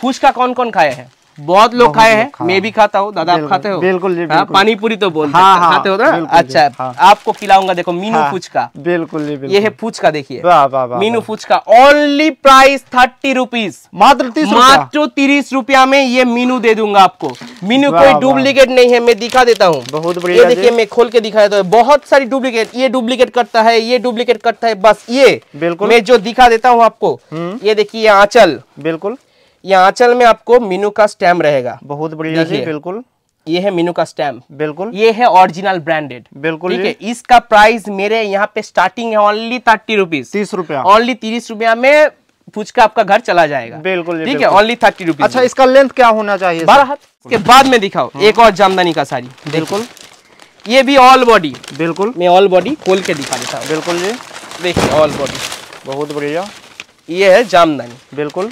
फुचका कौन कौन खाए हैं? बहुत लोग खाए हैं, मैं भी खाता हूँ। दादा आप खाते हो? बिल्कुल। पानी पूरी तो बोलते हैं, खाते हो ना? अच्छा आपको खिलाऊंगा, देखो मीनू फुचका। बिल्कुल ये है फुचका, देखिए Meenu phuchka. Only price 30 rupees, मात्र 30 रुपया में ये मीनू दे दूंगा आपको। मीनू कोई डुप्लीकेट नहीं है, मैं दिखा देता हूँ। बहुत बढ़िया, देखिए मैं खोल के दिखा देता हूँ। बहुत सारी डुप्लीकेट, ये डुप्लीकेट करता है, ये डुप्लीकेट करता है, बस ये बिल्कुल मैं जो दिखा देता हूँ आपको। ये देखिए आंचल, बिल्कुल यहाँ आंचल में आपको मीनू का स्टैम्प रहेगा। बहुत बढ़िया जी, बिल्कुल ये है मीनू का स्टैम्प। बिल्कुल ये है ओरिजिनल ब्रांडेड, बिल्कुल ठीक है। इसका प्राइस मेरे यहाँ पे स्टार्टिंग है ओनली 30 रुपीज, 30 रुपया, ओनली 30 रुपया में फुचका आपका घर चला जाएगा। बिल्कुल ठीक है, ओनली 30 रुपीज। अच्छा इसका लेंथ क्या होना चाहिए? 12 हाथ। उसके बाद में दिखाओ एक और जामदानी का साड़ी, बिल्कुल ये भी ऑल बॉडी। बिल्कुल मैं ऑल बॉडी खोल के दिखा देता हूँ। बिल्कुल जी देखिए ऑल बॉडी, बहुत बढ़िया। ये है जामदानी, बिल्कुल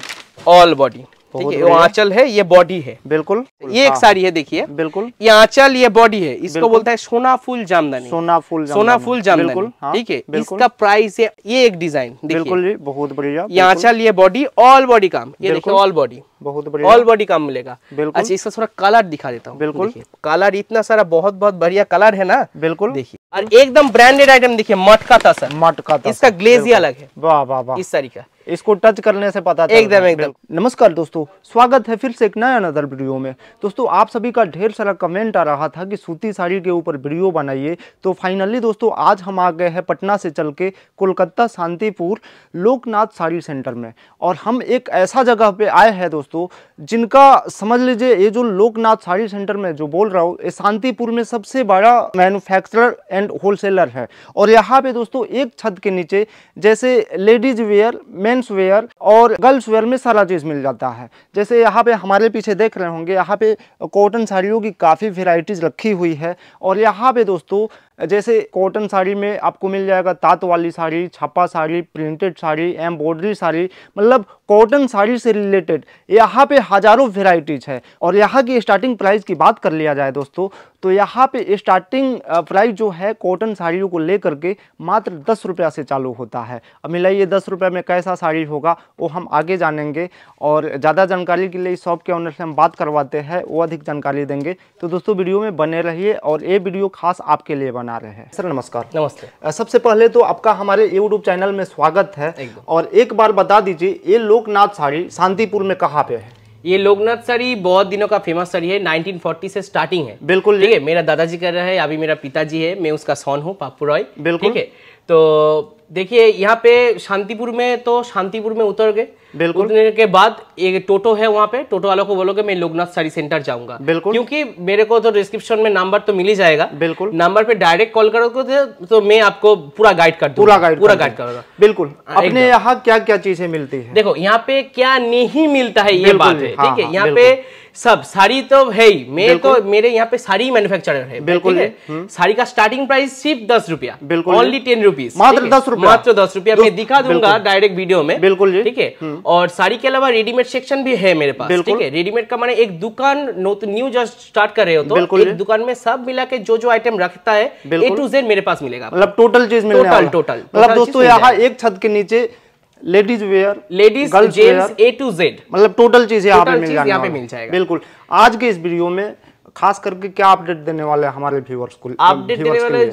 ऑल बॉडी, ठीक है। आंचल है, ये बॉडी है, बिल्कुल। ये एक साड़ी है देखिए, बिल्कुल ये आंचल ये बॉडी है, इसको बोलता है सोना फूल जामदानी, सोना फूल जामदानी, ठीक है। इसका प्राइस है, ये एक डिजाइन बिल्कुल बहुत बढ़िया। ये आंचल ये बॉडी, ऑल बॉडी काम, ये देखिए ऑल बॉडी, बहुत बढ़िया ऑल बॉडी काम मिलेगा। अच्छा इसका थोड़ा कलर दिखा देता हूँ, बिल्कुल कलर इतना सारा, बहुत बहुत बढ़िया कलर है ना, बिल्कुल देखिए। और एकदम ब्रांडेड आइटम देखिए, मटका था सर, मटका था, इसका ग्लेज ही अलग है। वाह वाह वाह, इस तरीका इसको टच करने से पता चलता है एकदम। नमस्कार दोस्तों, स्वागत है फिर से एक नया अनदर वीडियो में। दोस्तों आप सभी का ढेर सारा कमेंट आ रहा था कि सूती साड़ी के ऊपर वीडियो बनाइए, तो फाइनली दोस्तों आज हम आ गए हैं पटना से चल के कोलकाता शांतिपुर लोकनाथ साड़ी सेंटर में। और हम एक ऐसा जगह पे आए हैं दोस्तों जिनका समझ लीजिए, ये जो लोकनाथ साड़ी सेंटर में जो बोल रहा हूँ, ये शांतिपुर में सबसे बड़ा मैन्युफैक्चरर एंड होलसेलर है। और यहाँ पे दोस्तों एक छत के नीचे जैसे लेडीज वेयर, मेंस वेयर और गर्ल्स वेयर में सारा चीज मिल जाता है। जैसे यहाँ पे हमारे पीछे देख रहे होंगे, यहाँ पे कॉटन साड़ियों की काफ़ी वेराइटीज रखी हुई है। और यहाँ पे दोस्तों जैसे कॉटन साड़ी में आपको मिल जाएगा तात वाली साड़ी, छापा साड़ी, प्रिंटेड साड़ी, एम्ब्रॉयडरी साड़ी, मतलब कॉटन साड़ी से रिलेटेड यहाँ पे हजारों वेराइटीज है। और यहाँ की स्टार्टिंग प्राइस की बात कर लिया जाए दोस्तों, तो यहाँ पे स्टार्टिंग प्राइस जो है कॉटन साड़ियों को लेकर के मात्र 10 रुपया से चालू होता है। अब मिलाइए 10 रुपये में कैसा साड़ी होगा, वो हम आगे जानेंगे। और ज़्यादा जानकारी के लिए शॉप के ऑनर से हम बात करवाते हैं, वो अधिक जानकारी देंगे। तो दोस्तों वीडियो में बने रहिए, और ये वीडियो खास आपके लिए बना रहे हैं। सर नमस्कार। नमस्ते। सबसे पहले तो आपका हमारे यूट्यूब चैनल में स्वागत है। और एक बार बता दीजिए, ये लोकनाथ साड़ी शांतिपुर में कहाँ पे है? ये लोकनाथ साड़ी बहुत दिनों का फेमस साड़ी है, 1940 से स्टार्टिंग है। बिल्कुल ठीक है, मेरा दादाजी कर रहा है, अभी मेरा पिताजी है, मैं उसका सोन हूँ, पापू रॉय। बिल्कुल ठीक है। तो देखिए यहाँ पे शांतिपुर में, तो शांतिपुर में उतर गए, बिल्कुल उतरने के बाद एक टोटो है, वहाँ पे टोटो वालों को बोलोगे मैं लोकनाथ साड़ी सेंटर जाऊंगा, बिल्कुल क्योंकि मेरे को तो डिस्क्रिप्शन में नंबर तो मिल ही जाएगा, बिल्कुल नंबर पे डायरेक्ट कॉल करोगे तो मैं आपको पूरा गाइड कर दूंगा, पूरा गाइड करूंगा। बिल्कुल अपने यहाँ क्या क्या चीजें मिलती है? देखो यहाँ पे क्या नहीं मिलता है, ये बात है ठीक है। यहाँ पे सब साड़ी तो है ही, मैं तो मेरे यहाँ पे साड़ी मैन्युफैक्चरर है, बिल्कुल है। साड़ी का स्टार्टिंग प्राइस सिर्फ 10 रुपया, बिल्कुल ओनली 10 रुपीज, मात्र 10 रुपया, मात्र 10 रुपया मैं दिखा दूंगा डायरेक्ट वीडियो में, बिल्कुल ठीक है। और साड़ी के अलावा रेडीमेड सेक्शन भी है मेरे पास, ठीक है। रेडीमेड का माने एक दुकान न्यू जस्ट स्टार्ट कर रहे हो तो एक दुकान में सब मिला के जो जो आइटम रखता है ए टू जेड मेरे पास मिलेगा, मतलब टोटल चीज मिलेगा। टोटल मतलब दोस्तों यहाँ एक छत के नीचे ladies wear, ladies gents A to Z, मतलब टोटल चीज यहाँ पे मिल जाएगा। बिल्कुल आज के इस वीडियो में खास करके क्या अपडेट देने वाले हमारे व्यूअर्स को? अपडेट देने वाले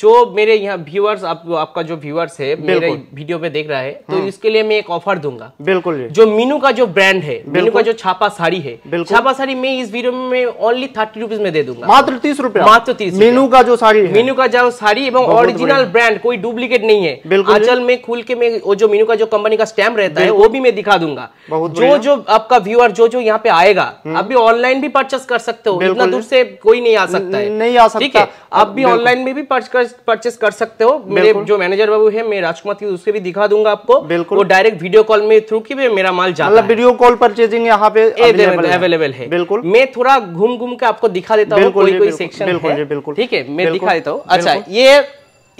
जो मेरे यहाँ व्यूअर्स, आपका जो व्यूअर्स है मेरे वीडियो पे देख रहा है, तो इसके लिए मैं एक ऑफर दूंगा। बिल्कुल जो मीनू का जो ब्रांड है, मीनू का जो छापा साड़ी है, छापा साड़ी मैं इस वीडियो में ओनली 30 रुपीज में दे दूंगा, मात्र 30 रुपया, मात्र 30। मीनू का जो साड़ी, मीनू का जो साड़ी एवं ओरिजिनल ब्रांड, कोई डुप्लीकेट नहीं है। बिल्कुल आंचल में खुल के मैं वो जो मीनू का जो कंपनी का स्टैम्प रहता है वो भी मैं दिखा दूंगा। जो जो आपका व्यूअर जो जो यहाँ पे आएगा, अभी ऑनलाइन भी परचेस कर सकते हो, इतना दूर से कोई नहीं आ सकता है, नहीं आ सकता, ठीक है। आप भी ऑनलाइन में भी परचेस कर सकते हो। मेरे जो मैनेजर बाबू है, मैं राजकुमार त्रिवेदी, उसके भी दिखा दूंगा आपको, वो डायरेक्ट वीडियो कॉल में थ्रू की भी मेरा माल जाता है, मतलब वीडियो कॉल परचेजिंग यहाँ पे अवेलेबल है। बिल्कुल मैं थोड़ा घूम घूम के आपको दिखा देता हूँ, कोई कोई सेक्शन है, बिल्कुल ठीक है मैं दिखा देता हूँ। अच्छा ये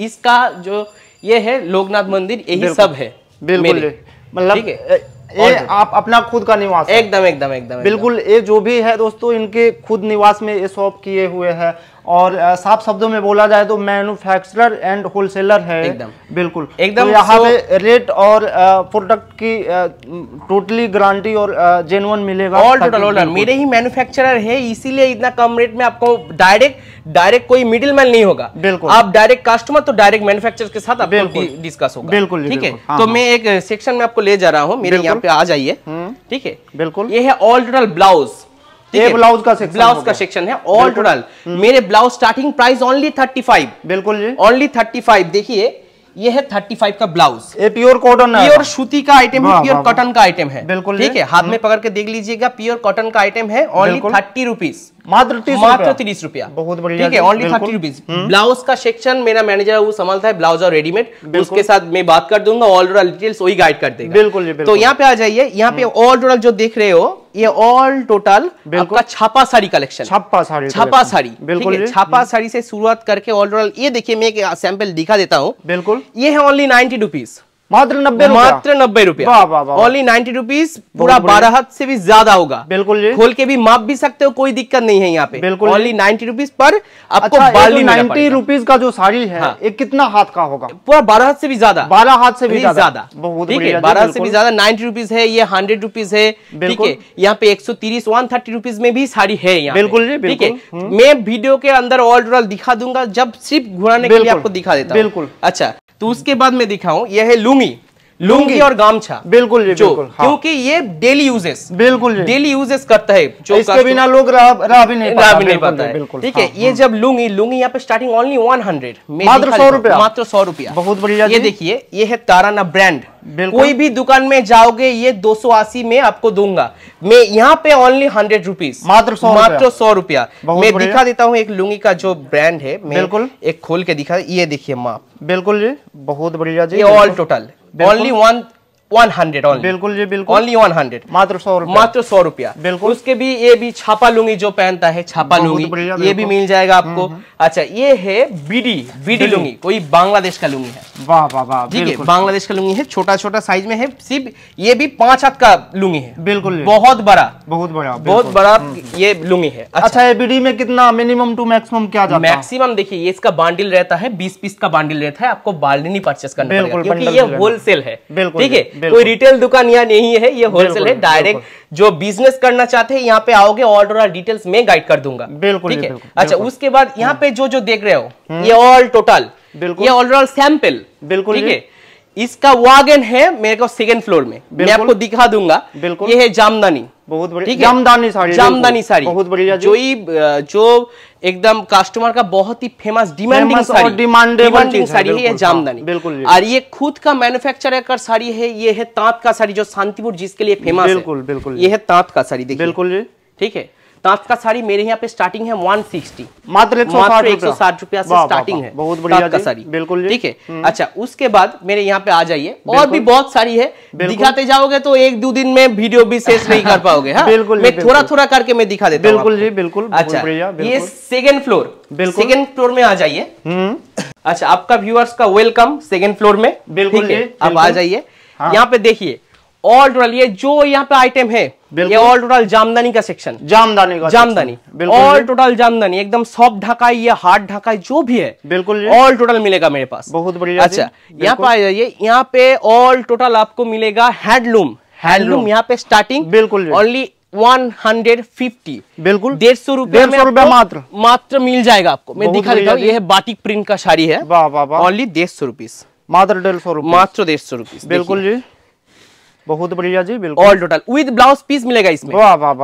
इसका जो ये है लोकनाथ मंदिर, यही सब है, बिल्कुल मतलब ये आप अपना खुद का निवास एकदम एकदम एकदम बिल्कुल। ये जो भी है दोस्तों इनके खुद निवास में ये शॉप किए हुए हैं। और साफ शब्दों में बोला जाए तो मैन्युफैक्चरर एंड होलसेलर है। एकदम बिल्कुल एकदम। तो यहाँ पे रेट और प्रोडक्ट की टोटली गारंटी और जेन्युइन मिलेगा। ऑल टोटल ऑल मेरे ही मैन्युफैक्चरर है, इसीलिए इतना कम रेट में आपको डायरेक्ट कोई मिडिलमैन नहीं होगा। बिल्कुल आप डायरेक्ट कस्टमर तो डायरेक्ट मैन्युफैक्चरर के साथ आपको डिस्कस होगा। बिल्कुल ठीक है। तो मैं एक सेक्शन में आपको ले जा रहा हूँ, मेरे यहाँ पे आ जाइए। ठीक है बिल्कुल। ये है ऑल टोटल ब्लाउज, ये ब्लाउज का सेक्शन है। ऑल टोटल मेरे ब्लाउज स्टार्टिंग प्राइस ओनली 35। बिल्कुल ओनली 35। देखिए ये है 35 का ब्लाउज, ये प्योर कॉटन है, प्योर सूती का आइटम है, प्योर कॉटन का आइटम है। बिल्कुल ठीक है, हाथ में पकड़ के देख लीजिएगा, प्योर कॉटन का आइटम है। ओनली 30 रुपीज, मात्र 30 रुपया। बहुत बढ़िया। ठीक है ओनली 30 रुपीज। ब्लाउज का सेक्शन मेरा मैनेजर वो संभालता है, ब्लाउज और रेडीमेड, उसके साथ मैं बात कर दूंगा, ऑल टोटल डिटेल्स वही गाइड कर देगा। बिल्कुल। तो यहाँ पे आ जाइए, यहाँ पे ऑल टोटल जो देख रहे हो ये ऑल टोटल आपका छापा साड़ी कलेक्शन। छापा साड़ी बिल्कुल। छापा साड़ी से शुरुआत करके ऑल टोटल ये देखिए, मैं एक सैंपल दिखा देता हूँ। बिल्कुल ये है ओनली 90 रुपीज, मात्र 90 रुपया। Only 90 rupees. पूरा 12 हाथ से भी ज्यादा होगा। बिल्कुल खोल के भी माप भी सकते हो, कोई दिक्कत नहीं है यहाँ पे। बिल्कुल ओनली 90 रुपीज पर आपको 90 रुपीज का जो साड़ी है ये कितना हाथ का होगा? पूरा 12 हाथ से भी ज्यादा। 12 हाथ से भी ज्यादा, ठीक है 12 हाथ से भी ज्यादा। 90 रुपीज है ये, 100 रुपीज है। ठीक है यहाँ पे 130 130 रुपीज में भी साड़ी है यहाँ। बिल्कुल ठीक है, मैं वीडियो के अंदर ऑल टोटल दिखा दूंगा, जब सिर्फ घुराने के लिए आपको दिखा देता हूँ। बिल्कुल अच्छा। तो उसके बाद मैं दिखाऊं, यह है लुंगी और गामछा। बिल्कुल जी बिल्कुल। क्योंकि ये डेली यूजेस, बिल्कुल डेली यूजेस करता है, जो इसके बिना लोग रह भी नहीं पाता है। ठीक है ये जब लुंगी यहाँ पे स्टार्टिंग ओनली 100, मात्र 100 रुपया। बहुत बढ़िया। ये देखिए ये है ताराना ब्रांड, कोई भी दुकान में जाओगे ये 280 में आपको दूंगा मैं। यहाँ पे ओनली 100 रुपीज, मात्र 100 रुपया। मैं दिखा देता हूँ एक लुंगी का जो ब्रांड है, बिल्कुल एक खोल के दिखा। ये देखिए माप, बिल्कुल जी बहुत बढ़िया जी। All total only 100 only. बिल्कुल जी बिल्कुल ओनली 100, मात्र 100 रुपया। बिल्कुल उसके भी ये भी छापा लुंगी जो पहनता है, छापा लुंगी ये भी मिल जाएगा आपको। अच्छा ये है बीडी लुंगी, कोई बांग्लादेश का लुंगी है। वाह वाह वाह। ठीक है बांग्लादेश का लुंगी है, छोटा छोटा साइज में है सिर्फ। ये भी 5 हाथ का लुंगी है। बिल्कुल बहुत बड़ा ये लुंगी है। अच्छा ये बीडी में कितना मिनिमम टू मैक्सिमम क्या जाता है? मैक्सिमम देखिए इसका बांडिल रहता है 20 पीस का बांडिल रहता है, आपको बांडिल परचेस करना पड़ेगा क्योंकि ये होलसेल है। ठीक है कोई रिटेल दुकान यहाँ नहीं है, ये होलसेल है। डायरेक्ट जो बिजनेस करना चाहते हैं यहाँ पे आओगे, ऑल टोटल डिटेल्स में गाइड कर दूंगा। बिल्कुल ठीक है। अच्छा उसके बाद यहाँ पे जो देख रहे हो ये ऑल टोटल, ये ऑल टोटल सैंपल। बिल्कुल ठीक है। इसका वागन है मेरे को 2nd फ्लोर में, मैं आपको दिखा दूंगा। बिल्कुल ये है जामदानी, बहुत बढ़िया जामदानी साड़ी बहुत बढ़िया। जो एकदम कस्टमर का बहुत ही फेमस डिमांडिंग साड़ी है जामदानी। बिल्कुल। और ये खुद का मैन्युफैक्चरर का साड़ी है, ये है तांत का साड़ी जो शांतिपुर जिसके लिए फेमस है। बिल्कुल ये है तांत का साड़ी देखिए। बिल्कुल ठीक है। तांत का साड़ी मेरे यहाँ पे स्टार्टिंग है 160, मात्र 160 रुपया से स्टार्टिंग है। बहुत बढ़िया का साड़ी। बिल्कुल ठीक है। अच्छा उसके बाद मेरे यहाँ पे आ जाइए, और भी बहुत सारी है, दिखाते जाओगे तो 1-2 दिन में वीडियो भी शेष नहीं कर पाओगे। हाँ मैं थोड़ा करके मैं दिखा देता हूँ। बिल्कुल जी बिल्कुल। अच्छा ये 2nd फ्लोर, 2nd फ्लोर में आ जाइए। अच्छा आपका व्यूअर्स का वेलकम 2nd फ्लोर में। बिल्कुल आप आ जाइए। यहाँ पे देखिए ऑल टोटल ये जो यहाँ पे आइटम है ये ऑल टोटल जामदानी का सेक्शन। जामदानी ऑल टोटल जामदानी, एकदम सॉफ्ट ढकाई या हार्ड ढकाई जो भी है बिल्कुल ऑल टोटल मिलेगा मेरे पास। बहुत बढ़िया। अच्छा यहाँ पे आ जाइए, यहाँ पे ऑल टोटल आपको मिलेगा हैंडलूम। यहाँ पे स्टार्टिंग बिल्कुल ओनली 150, बिल्कुल 150 रुपया मात्र मिल जाएगा आपको। मैं दिखा देता हूँ, ये है बाटिक प्रिंट का साड़ी है, ओनली 150 रुपीज, मात्र 150 रुपीज। बिल्कुल जी बहुत बढ़िया जी। बिल्कुल all total with blouse piece मिलेगा इसमें,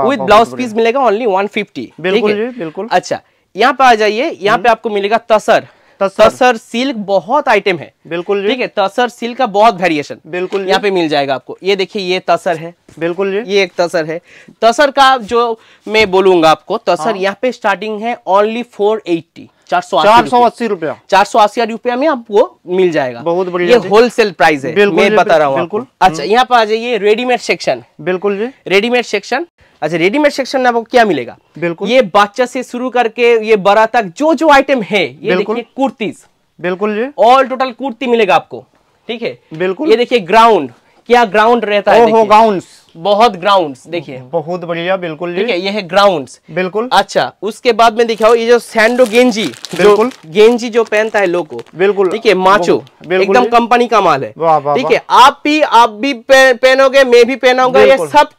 विद ब्लाउज पीस मिलेगा ओनली 150। बिल्कुल जी बिल्कुल। अच्छा यहाँ पे आ जाइए, यहाँ पे आपको मिलेगा तसर सिल्क, बहुत आइटम है। बिल्कुल ठीक है तसर सिल्क का बहुत वेरिएशन। बिल्कुल यहाँ पे मिल जाएगा आपको। ये देखिए ये तसर है। बिल्कुल ये एक तसर है, तसर का जो मैं बोलूंगा आपको, तसर यहाँ पे स्टार्टिंग है ओनली 480, 480 रुपया। 480 रुपया में आपको मिल जाएगा। बहुत बढ़िया। ये होलसेल प्राइस है, मैं बता रहा हूँ। बिल्कुल। अच्छा यहाँ पे आ जाइए रेडीमेड सेक्शन। बिल्कुल जी रेडीमेड सेक्शन। अच्छा रेडीमेड सेक्शन में आपको क्या मिलेगा? बिल्कुल ये बच्चा से शुरू करके ये बड़ा तक जो आइटम है, ये देखिए कुर्तीज। बिल्कुल ऑल टोटल कुर्ती मिलेगा आपको। ठीक है बिल्कुल। ये देखिए ग्राउंड, क्या ग्राउंड रहता है, ग्राउंड्स, बहुत ग्राउंड्स, देखिए बहुत बढ़िया, बिल्कुल ठीक है, ये है ग्राउंड्स, बिल्कुल। अच्छा उसके बाद में दिखाओ ये जो सैंडो गेंजी, बिल्कुल गेंजी जो पहनता है लोग को, बिल्कुल ठीक है, माचो एकदम कंपनी का माल है, ठीक है। आप भी पहनोगे, मैं भी पहनाऊंगा, ये सब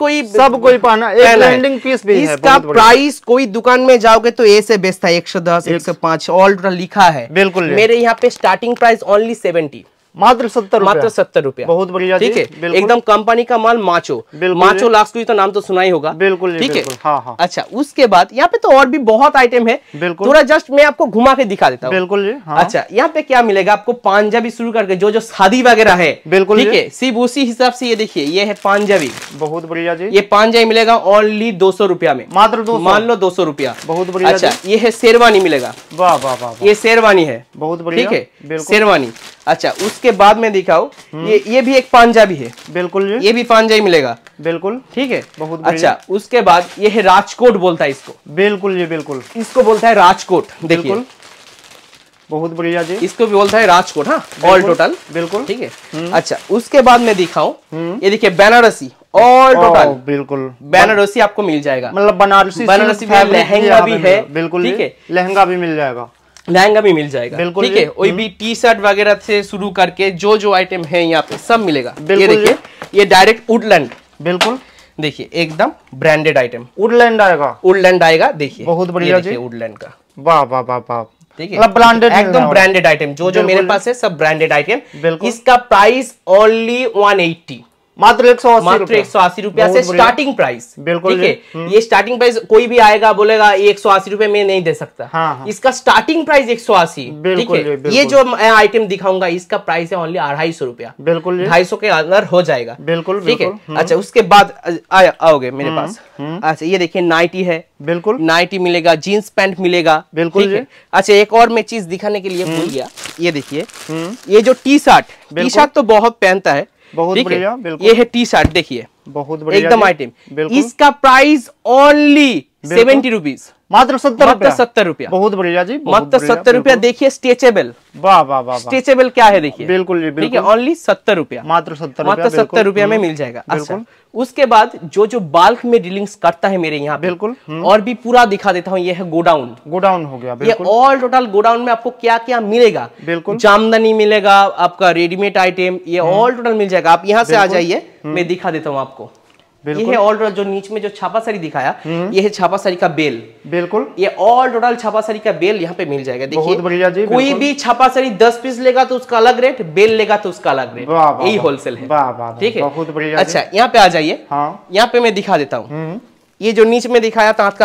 कोई पहना, एक ट्रेंडिंग पीस भी है। इसका प्राइस कोई दुकान में जाओगे तो ऐसे बेचता है 110, 105 ऑल लिखा है, बिल्कुल। मेरे यहाँ पे स्टार्टिंग प्राइस ओनली 70, मात्र 70 रुपया, बहुत बढ़िया, ठीक है, एकदम कंपनी का माल। माचो लास्ट तो नाम तो सुना ही होगा, बिल्कुल, ठीक है, हाँ हाँ। अच्छा उसके बाद यहाँ पे तो और भी बहुत आइटम है, थोड़ा जस्ट मैं आपको घुमा के दिखा देता हूँ, बिल्कुल हाँ। अच्छा यहाँ पे क्या मिलेगा आपको, पांजाबी शुरू करके जो शादी वगैरह है, बिल्कुल ठीक है, सिर्फ उसी हिसाब से ये देखिए, ये है पांजाबी, बहुत बढ़िया जी। ये पांजाबी मिलेगा ओनली 200 रुपया में, मात्र 200, मान लो 200 रुपया, बहुत बढ़िया। अच्छा ये है शेरवानी मिलेगा, वाह वाह वाह, ये शेरवानी है, बहुत बढ़िया, ठीक है, शेरवानी। अच्छा उसके बाद में दिखाओ ये भी एक पंजाबी है, बिल्कुल, ये भी पंजाबी मिलेगा, बिल्कुल ठीक है, बहुत। अच्छा उसके बाद ये है राजकोट बोलता है इसको, बिल्कुल जी, बिल्कुल इसको बोलता है राजकोट, देखिए बहुत बढ़िया जी, इसको भी बोलता है राजकोट, हाँ ऑल टोटल, बिल्कुल ठीक है। अच्छा उसके बाद में दिखाओ ये देखिए बनारसी, ऑल टोटल बिल्कुल बनारसी आपको मिल जाएगा, मतलब बनारसी लहंगा भी है, बिल्कुल ठीक है, लहंगा भी मिल जाएगा बिल्कुल, ठीक है, वही भी टी शर्ट वगैरह से शुरू करके जो आइटम है यहाँ पे सब मिलेगा। ये देखिए ये डायरेक्ट वुडलैंड, बिल्कुल देखिए एकदम ब्रांडेड आइटम, वुडलैंड आएगा, देखिए बहुत बढ़िया जी, वुडलैंड का, वाह वाह वाह वाह, ठीक है, ब्रांडेड, एकदम ब्रांडेड आइटम, जो मेरे पास है सब ब्रांडेड आइटम। इसका प्राइस ओनली 180, मात्र 180 रुपया से स्टार्टिंग प्राइस, बिल्कुल ठीक है। ये स्टार्टिंग प्राइस कोई भी आएगा बोलेगा 180 रुपए में नहीं दे सकता, हाँ। इसका स्टार्टिंग प्राइस 180, ठीक है। ये जो आइटम दिखाऊंगा इसका प्राइस है ओनली 250 रुपया, बिल्कुल 250 के अंदर हो जाएगा, बिल्कुल ठीक है। अच्छा उसके बाद आओगे मेरे पास, अच्छा ये देखिए नाइटी है, बिल्कुल नाइटी मिलेगा, जीन्स पैंट मिलेगा, बिल्कुल। अच्छा एक और मैं चीज दिखाने के लिए भूल गया, ये देखिए ये जो टी शर्ट तो बहुत पहनता है, बहुत बढ़िया, बिल्कुल ये है टी शर्ट, देखिए बहुत बढ़िया एकदम आइटम। इसका प्राइस ओनली 70 रुपीज, मात्र 70 रुपया, बहुत बढ़िया जी, मात्र 70 रुपया। देखिए स्ट्रेचेबल, वाह वाह वाह, स्ट्रेचेबल क्या है देखिए, बिल्कुल ठीक है, ओनली 70 रुपया, मात्र 70 रुपया में मिल जाएगा। अच्छा उसके बाद जो बल्क में डीलिंग्स करता है मेरे यहाँ, बिल्कुल और भी पूरा दिखा देता हूँ। ये है गोडाउन हो गया, ये ऑल टोटल गोडाउन में आपको क्या क्या मिलेगा, बिल्कुल जामदनी मिलेगा, आपका रेडीमेड आइटम, ये ऑल टोटल मिल जाएगा। आप यहाँ से आ जाइए, मैं दिखा देता हूँ आपको। ये है ऑल टोटल, जो नीच में जो छापा साड़ी दिखाया, ये है छापा साड़ी का बेल, बिल्कुल ये ऑल टोटल छापा साड़ी का बेल यहाँ पे मिल जाएगा। देखिए कोई भी छापा साड़ी 10 पीस लेगा तो उसका अलग रेट, बेल लेगा तो उसका अलग रेट, यही होलसेल है, ठीक है बहुत बढ़िया। अच्छा यहाँ पे आ जाइए, यहाँ पे मैं दिखा देता हूँ। ये जो नीच में दिखाया तांत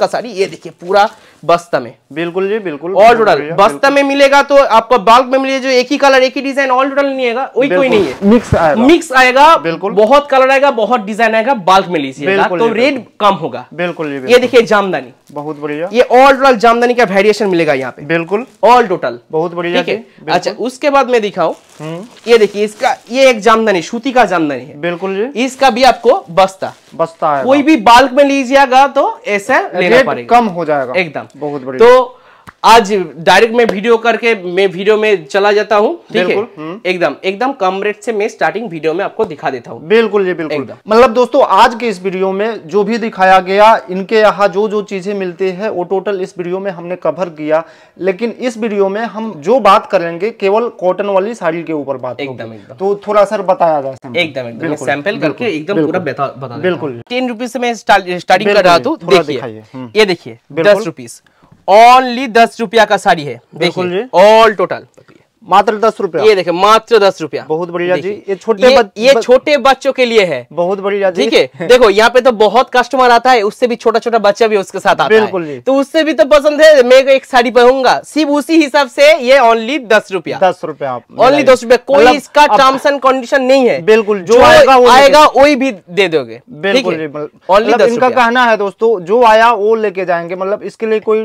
का साड़ी, ये देखिए पूरा बस्ता में, बिल्कुल जी बिल्कुल, ऑल टोटल बस्ता में मिलेगा तो आपको बल्क में मिलेगा जो एक ही कलर एक ही डिजाइन ऑल टोटल नहीं आएगा, वही कोई नहीं है, मिक्स आएगा, बिल्कुल बहुत कलर आएगा, बहुत डिजाइन आएगा, बल्क में लीजिएगा तो रेट कम होगा, बिल्कुल। ये देखिए जामदानी, बहुत बढ़िया, ये ऑल टोटल जामदानी का वेरिएशन मिलेगा यहाँ पे, बिल्कुल ऑल टोटल बहुत बढ़िया, ठीक है। अच्छा उसके बाद में दिखाओ, ये देखिए इसका ये एक जामदानी सूती का जामदानी है, बिल्कुल इसका भी आपको बस्ता है, कोई भी बल्क में लीजिएगा तो ऐसा लेना पड़ेगा, कम हो जाएगा एकदम, बहुत बढ़िया। तो आज डायरेक्ट में वीडियो करके मैं वीडियो में चला जाता हूँ, ठीक है, एकदम कम रेट से मैं स्टार्टिंग वीडियो में आपको दिखा देता हूँ, बिल्कुल जी बिल्कुल। मतलब दोस्तों आज के इस वीडियो में जो भी दिखाया गया, इनके यहाँ जो चीजें मिलती है वो टोटल इस वीडियो में हमने कवर किया, लेकिन इस वीडियो में हम जो बात करेंगे केवल कॉटन वाली साड़ी के ऊपर बात होगी, तो थोड़ा सर बताया जाए एकदम सैंपल करके एकदम पूरा बता, बिल्कुल 10 रुपीज से मैं स्टार्टिंग कर रहा हूँ। ये देखिए 10 रुपीज ओनली 10 रुपया का साड़ी है, देखिए ऑल टोटल मात्र 10 रुपया, ये देखिए मात्र 10 रुपया, बहुत बढ़िया जी। ये छोटे बच्चों के लिए है, बहुत बढ़िया जी, ठीक है। देखो यहाँ पे तो बहुत कस्टमर आता है, उससे भी छोटा बच्चा भी उसके साथ आता है, तो उससे भी तो पसंद है, मैं एक साड़ी पहनूंगा, सिर्फ उसी हिसाब से ये ओनली 10 रुपया, ओनली 10 रुपया, कोई इसका टर्म्स एंड कंडीशन नहीं है, बिल्कुल जो आएगा वही भी दे दोगे, बिल्कुल ओनली 10 रुपया। इनका कहना है दोस्तों जो आया वो लेके जाएंगे, मतलब इसके लिए कोई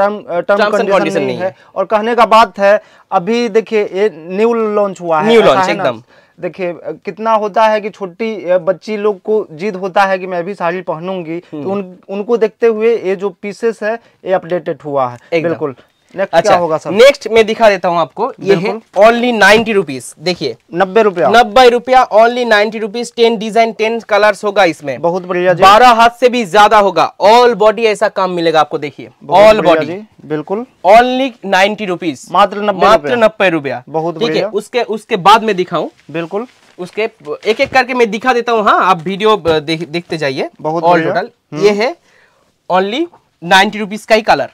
टर्म कंडीशन नहीं है। और कहने का बात है अभी देखिए ये न्यू लॉन्च हुआ है, न्यू लॉन्च एकदम, देखिए कितना होता है कि छोटी बच्ची लोग को जिद होता है कि मैं भी साड़ी पहनूंगी, तो उनको देखते हुए ये जो पीसेस है ये अपडेटेड हुआ है, बिल्कुल नेक्स्ट अच्छा, क्या होगा सर? नेक्स्ट मैं दिखा देता हूँ आपको, ये है ओनली 90 रुपीज। देखिए 90 रुपया ओनली 90 रुपीज। 10 डिजाइन 10 कलर्स होगा इसमें, बहुत बढ़िया। 12 हाथ से भी ज्यादा होगा, ऑल बॉडी ऐसा काम मिलेगा आपको। देखिए ऑल बॉडी बिल्कुल ओनली 90 रुपीज, मात्र 90 रुपया। बहुत ठीक है। उसके बाद में दिखाऊँ बिल्कुल, उसके एक एक करके मैं दिखा देता हूँ। हाँ आप वीडियो देखते जाइए। बहुत ऑल टोटल ये है ओनली 90 रुपीज का ही कलर,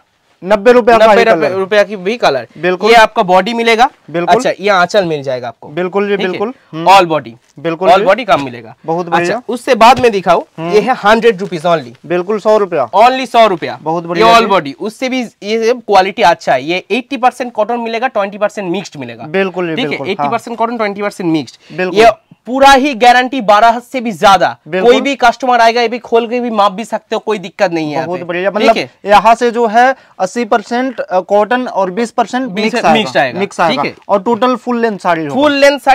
90 रुपया की भी कलर बिल्कुल। ये आपका बॉडी मिलेगा बिल्कुल। अच्छा ये आंचल मिल जाएगा आपको बिल्कुल जी बिल्कुल। ऑल बॉडी बिल्कुल, ऑल बॉडी काम मिलेगा, बहुत बढ़िया। अच्छा उससे बाद में दिखाओ, ये है 100 रुपीज ओनली बिल्कुल, 100 रुपया ओनली, 100 रुपया बहुत बढ़िया। ऑल बॉडी, उससे भी ये क्वालिटी अच्छा है। ये 80% कॉटन मिलेगा, 20% मिक्सड मिलेगा बिल्कुल। ठीक है 80% कॉटन 20% मिक्सड। ये पूरा ही गारंटी 12 से भी ज्यादा, कोई भी कस्टमर आएगा ये भी खोल के भी माप भी सकते हो, कोई दिक्कत नहीं है। बहुत बढ़िया, मतलब यहाँ से जो है 80% कॉटन और 20% मिक्स आएगा। ठीक है और टोटल फुल लेंथ साड़ी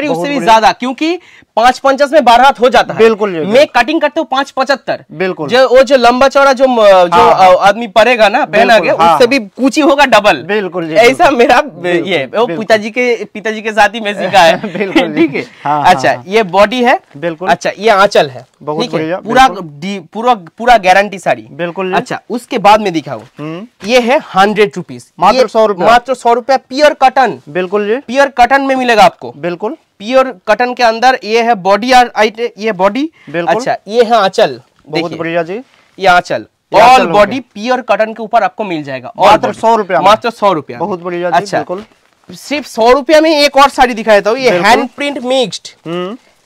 उससे भी ज्यादा, क्योंकि 550 में 12 हाथ हो जाता है बिल्कुल। मैं कटिंग करते हूँ 575 बिल्कुल। जो लंबा चौड़ा जो आदमी पड़ेगा ना पहनागे, उससे भी कूची होगा डबल बिल्कुल। ऐसा मेरा ये पिताजी के साथ ही मैं सीखा है। ठीक है अच्छा ये बॉडी है बिल्कुल। अच्छा ये आंचल है, बहुत बढ़िया, पूरा गारंटी साड़ी बिल्कुल। अच्छा उसके बाद में दिखाओ, ये है 100 रुपीज, मात्र 100 रुपया, मात्र 100 रुपया। प्योर कटन बिल्कुल, प्योर कटन में मिलेगा आपको बिल्कुल। प्योर कटन के अंदर ये है बॉडी, ये बॉडी बिल्कुल। अच्छा ये है आंचल, बहुत बढ़िया जी। ये आंचल ऑल बॉडी प्योर कटन के ऊपर आपको मिल जाएगा, मात्र 100 रुपया, मात्र 100 रुपया, बहुत बढ़िया। अच्छा सिर्फ 100 रुपया में एक और साड़ी दिखा देता हूँ, ये हैंड प्रिंट मिक्स्ड,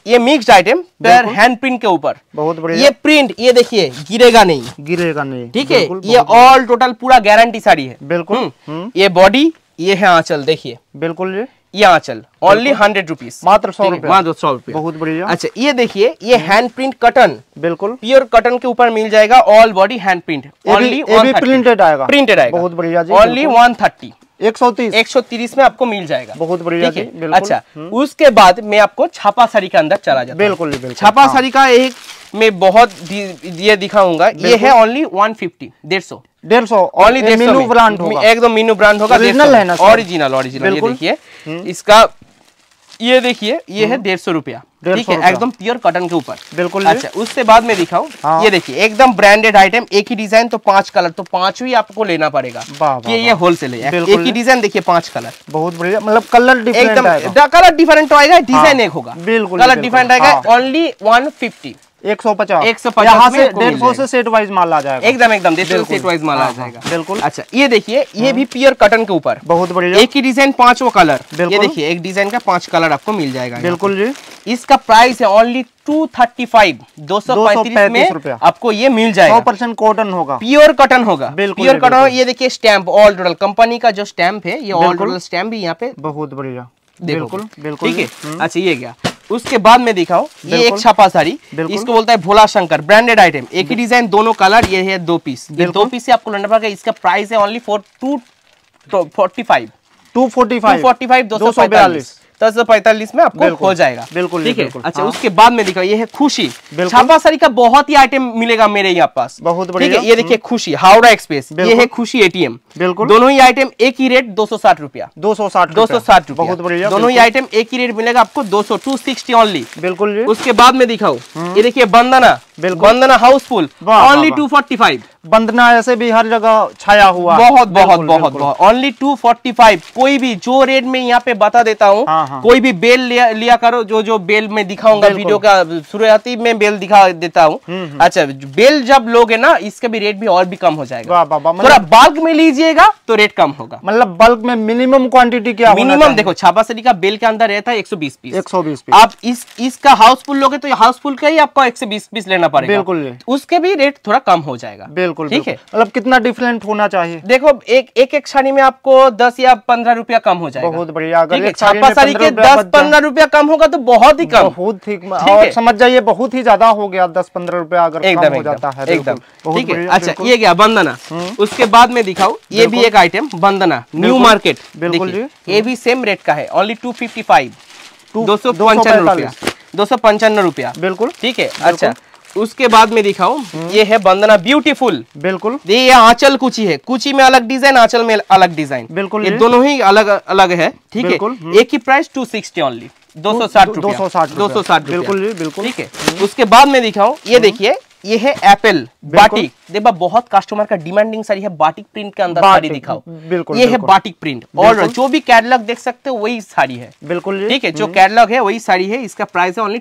ये मिक्स्ड आइटम पर हैंड प्रिंट के ऊपर, बहुत बढ़िया। ये प्रिंट ये देखिए गिरेगा नहीं ठीक है। ये ऑल टोटल पूरा गारंटी साड़ी है बिल्कुल। ये बॉडी, ये है आंचल देखिए बिल्कुल। ये आंचल ओनली 100 रुपीज, मात्र 100 रुपया, बहुत बढ़िया। अच्छा ये देखिए, ये हैंड प्रिंट कटन बिल्कुल, प्योर कटन के ऊपर मिल जाएगा। All body hand print only printed आएगा बहुत बढ़िया जी, ओनली 130, 130 में आपको मिल जाएगा, बहुत बढ़िया। अच्छा उसके बाद मैं आपको छापा साड़ी के अंदर चला जाता बिल्कुल। छापा साड़ी का एक मैं बहुत ये दिखाऊंगा, ये है ओनली 150, 150 ओनली। मीनू ब्रांड होगा, एकदम मीनू ब्रांड होगा, ओरिजिनल। ये देखिए इसका, ये देखिए ये है 150 रुपया, ठीक है एकदम प्योर कॉटन के ऊपर बिल्कुल। अच्छा उससे बाद में दिखाऊं, ये देखिए एकदम ब्रांडेड आइटम, एक ही डिजाइन तो 5 कलर, तो 5 ही आपको लेना पड़ेगा कि ये होलसेल है। एक ही डिजाइन देखिए 5 कलर, बहुत बढ़िया। मतलब कलर डिफरेंट आएगा, कलर डिफरेंट आएगा, डिजाइन एक होगा बिल्कुल, कलर डिफरेंट आएगा। ओनली 150, 150 यहाँ से 150 से सेट वाइज माल आ जाएगा, एकदम 150 सेट वाइज माल आ जाएगा बिल्कुल। अच्छा ये देखिए, ये भी प्योर कॉटन के ऊपर, बहुत बढ़िया। एक ही डिजाइन 5 कलर, ये देखिए एक डिजाइन का 5 कलर आपको मिल जाएगा बिल्कुल जी। इसका प्राइस है ओनली 235, 235 में आपको ये मिल जाएगा। 100% कॉटन होगा, प्योर कॉटन होगा बिल्कुल, प्योर कॉटन। ये देखिए स्टैंप ऑल टोटल कंपनी का, जो स्टैंप है ये ऑल टोटल स्टैम्प भी यहाँ पे, बहुत बढ़िया बिल्कुल बिल्कुल। ठीक है अच्छा ये गया, उसके बाद में दिखाओ, ये एक छापा साड़ी, इसको बोलता है भोला शंकर, ब्रांडेड आइटम, एक ही डिजाइन 2 कलर। ये है 2 पीस, ये 2 पीस से आपको लेना पड़ेगा। इसका प्राइस है ओनली 245, 245 में आपको हो जाएगा बिल्कुल। ठीक है अच्छा उसके बाद में दिखाओ, ये है खुशी। छापा साड़ी का बहुत ही आइटम मिलेगा मेरे यहाँ पास, बहुत बढ़िया। ये देखिए खुशी हावड़ा एक्सप्रेस, ये है खुशी एटीएम बिल्कुल। दोनों ही आइटम एक ही रेट 260 रुपया, 260 रुपया, बहुत बढ़िया। दोनों ही आइटम एक ही रेट मिलेगा आपको 260 ओनली बिल्कुल। उसके बाद में दिखाओ, ये देखिए बंधना बिल्कुल, बंधना हाउसफुल ओनली 245। बंधना ऐसे भी हर जगह छाया हुआ, बहुत ओनली 245। कोई भी जो रेट में यहाँ पे बता देता हूँ, कोई भी बेल लिया करो, जो बेल में दिखाऊंगा वीडियो का शुरुआती में बेल दिखा देता हूँ। अच्छा बेल जब लोगे ना, इसका भी रेट भी और भी कम हो जाएगा। थोड़ा बल्क में लीजिएगा तो रेट कम होगा, मतलब बल्क में मिनिमम क्वांटिटी क्या मिनिमम। देखो छापा साड़ी का बेल के अंदर रहता है 120 पीस, 120 पीस। आप इसका हाउसफुल लोगे तो हाउसफुल का ही आपको 120 पीस लेना पड़ेगा बिल्कुल। उसके भी रेट थोड़ा कम हो जाएगा बिल्कुल। ठीक है मतलब कितना डिफरेंट होना चाहिए, देखो एक साड़ी में आपको 10 या 15 रुपया कम हो जाएगा, बहुत बढ़िया। छापा साड़ी के 10-15 रुपया कम होगा तो बहुत ही कम, बहुत ही और समझ जाइए बहुत ही ज्यादा हो गया 10-15 रुपया अगर कम हो जाता है एकदम। ठीक है अच्छा ये क्या बंधना, उसके बाद में दिखाओ, ये भी एक आइटम बंधना न्यू मार्केट बिल्कुल। ये भी सेम रेट का है ओनली 255, 255 रुपया बिल्कुल। ठीक है अच्छा उसके बाद में दिखाऊं, ये है बंधना ब्यूटीफुल। बिल्कुल, ये आंचल कुची है, कुची में अलग डिजाइन, आंचल में अलग डिजाइन। बिल्कुल, ये दोनों ही अलग अलग है। ठीक है, एक ही प्राइस 260 ओनली, 260 बिल्कुल बिल्कुल। ठीक है, उसके बाद में दिखाऊं, ये देखिए, ये है एप्पल बाटिक। देखा, बहुत कस्टमर का डिमांडिंग साड़ी है, बाटिक प्रिंट के अंदर साड़ी दिखाओ। बिल्कुल, ये है बाटिक प्रिंट, और जो भी कैटलॉग देख सकते हो वही साड़ी है। बिल्कुल, ठीक है, जो कैटलॉग है वही साड़ी है। इसका प्राइस है ओनली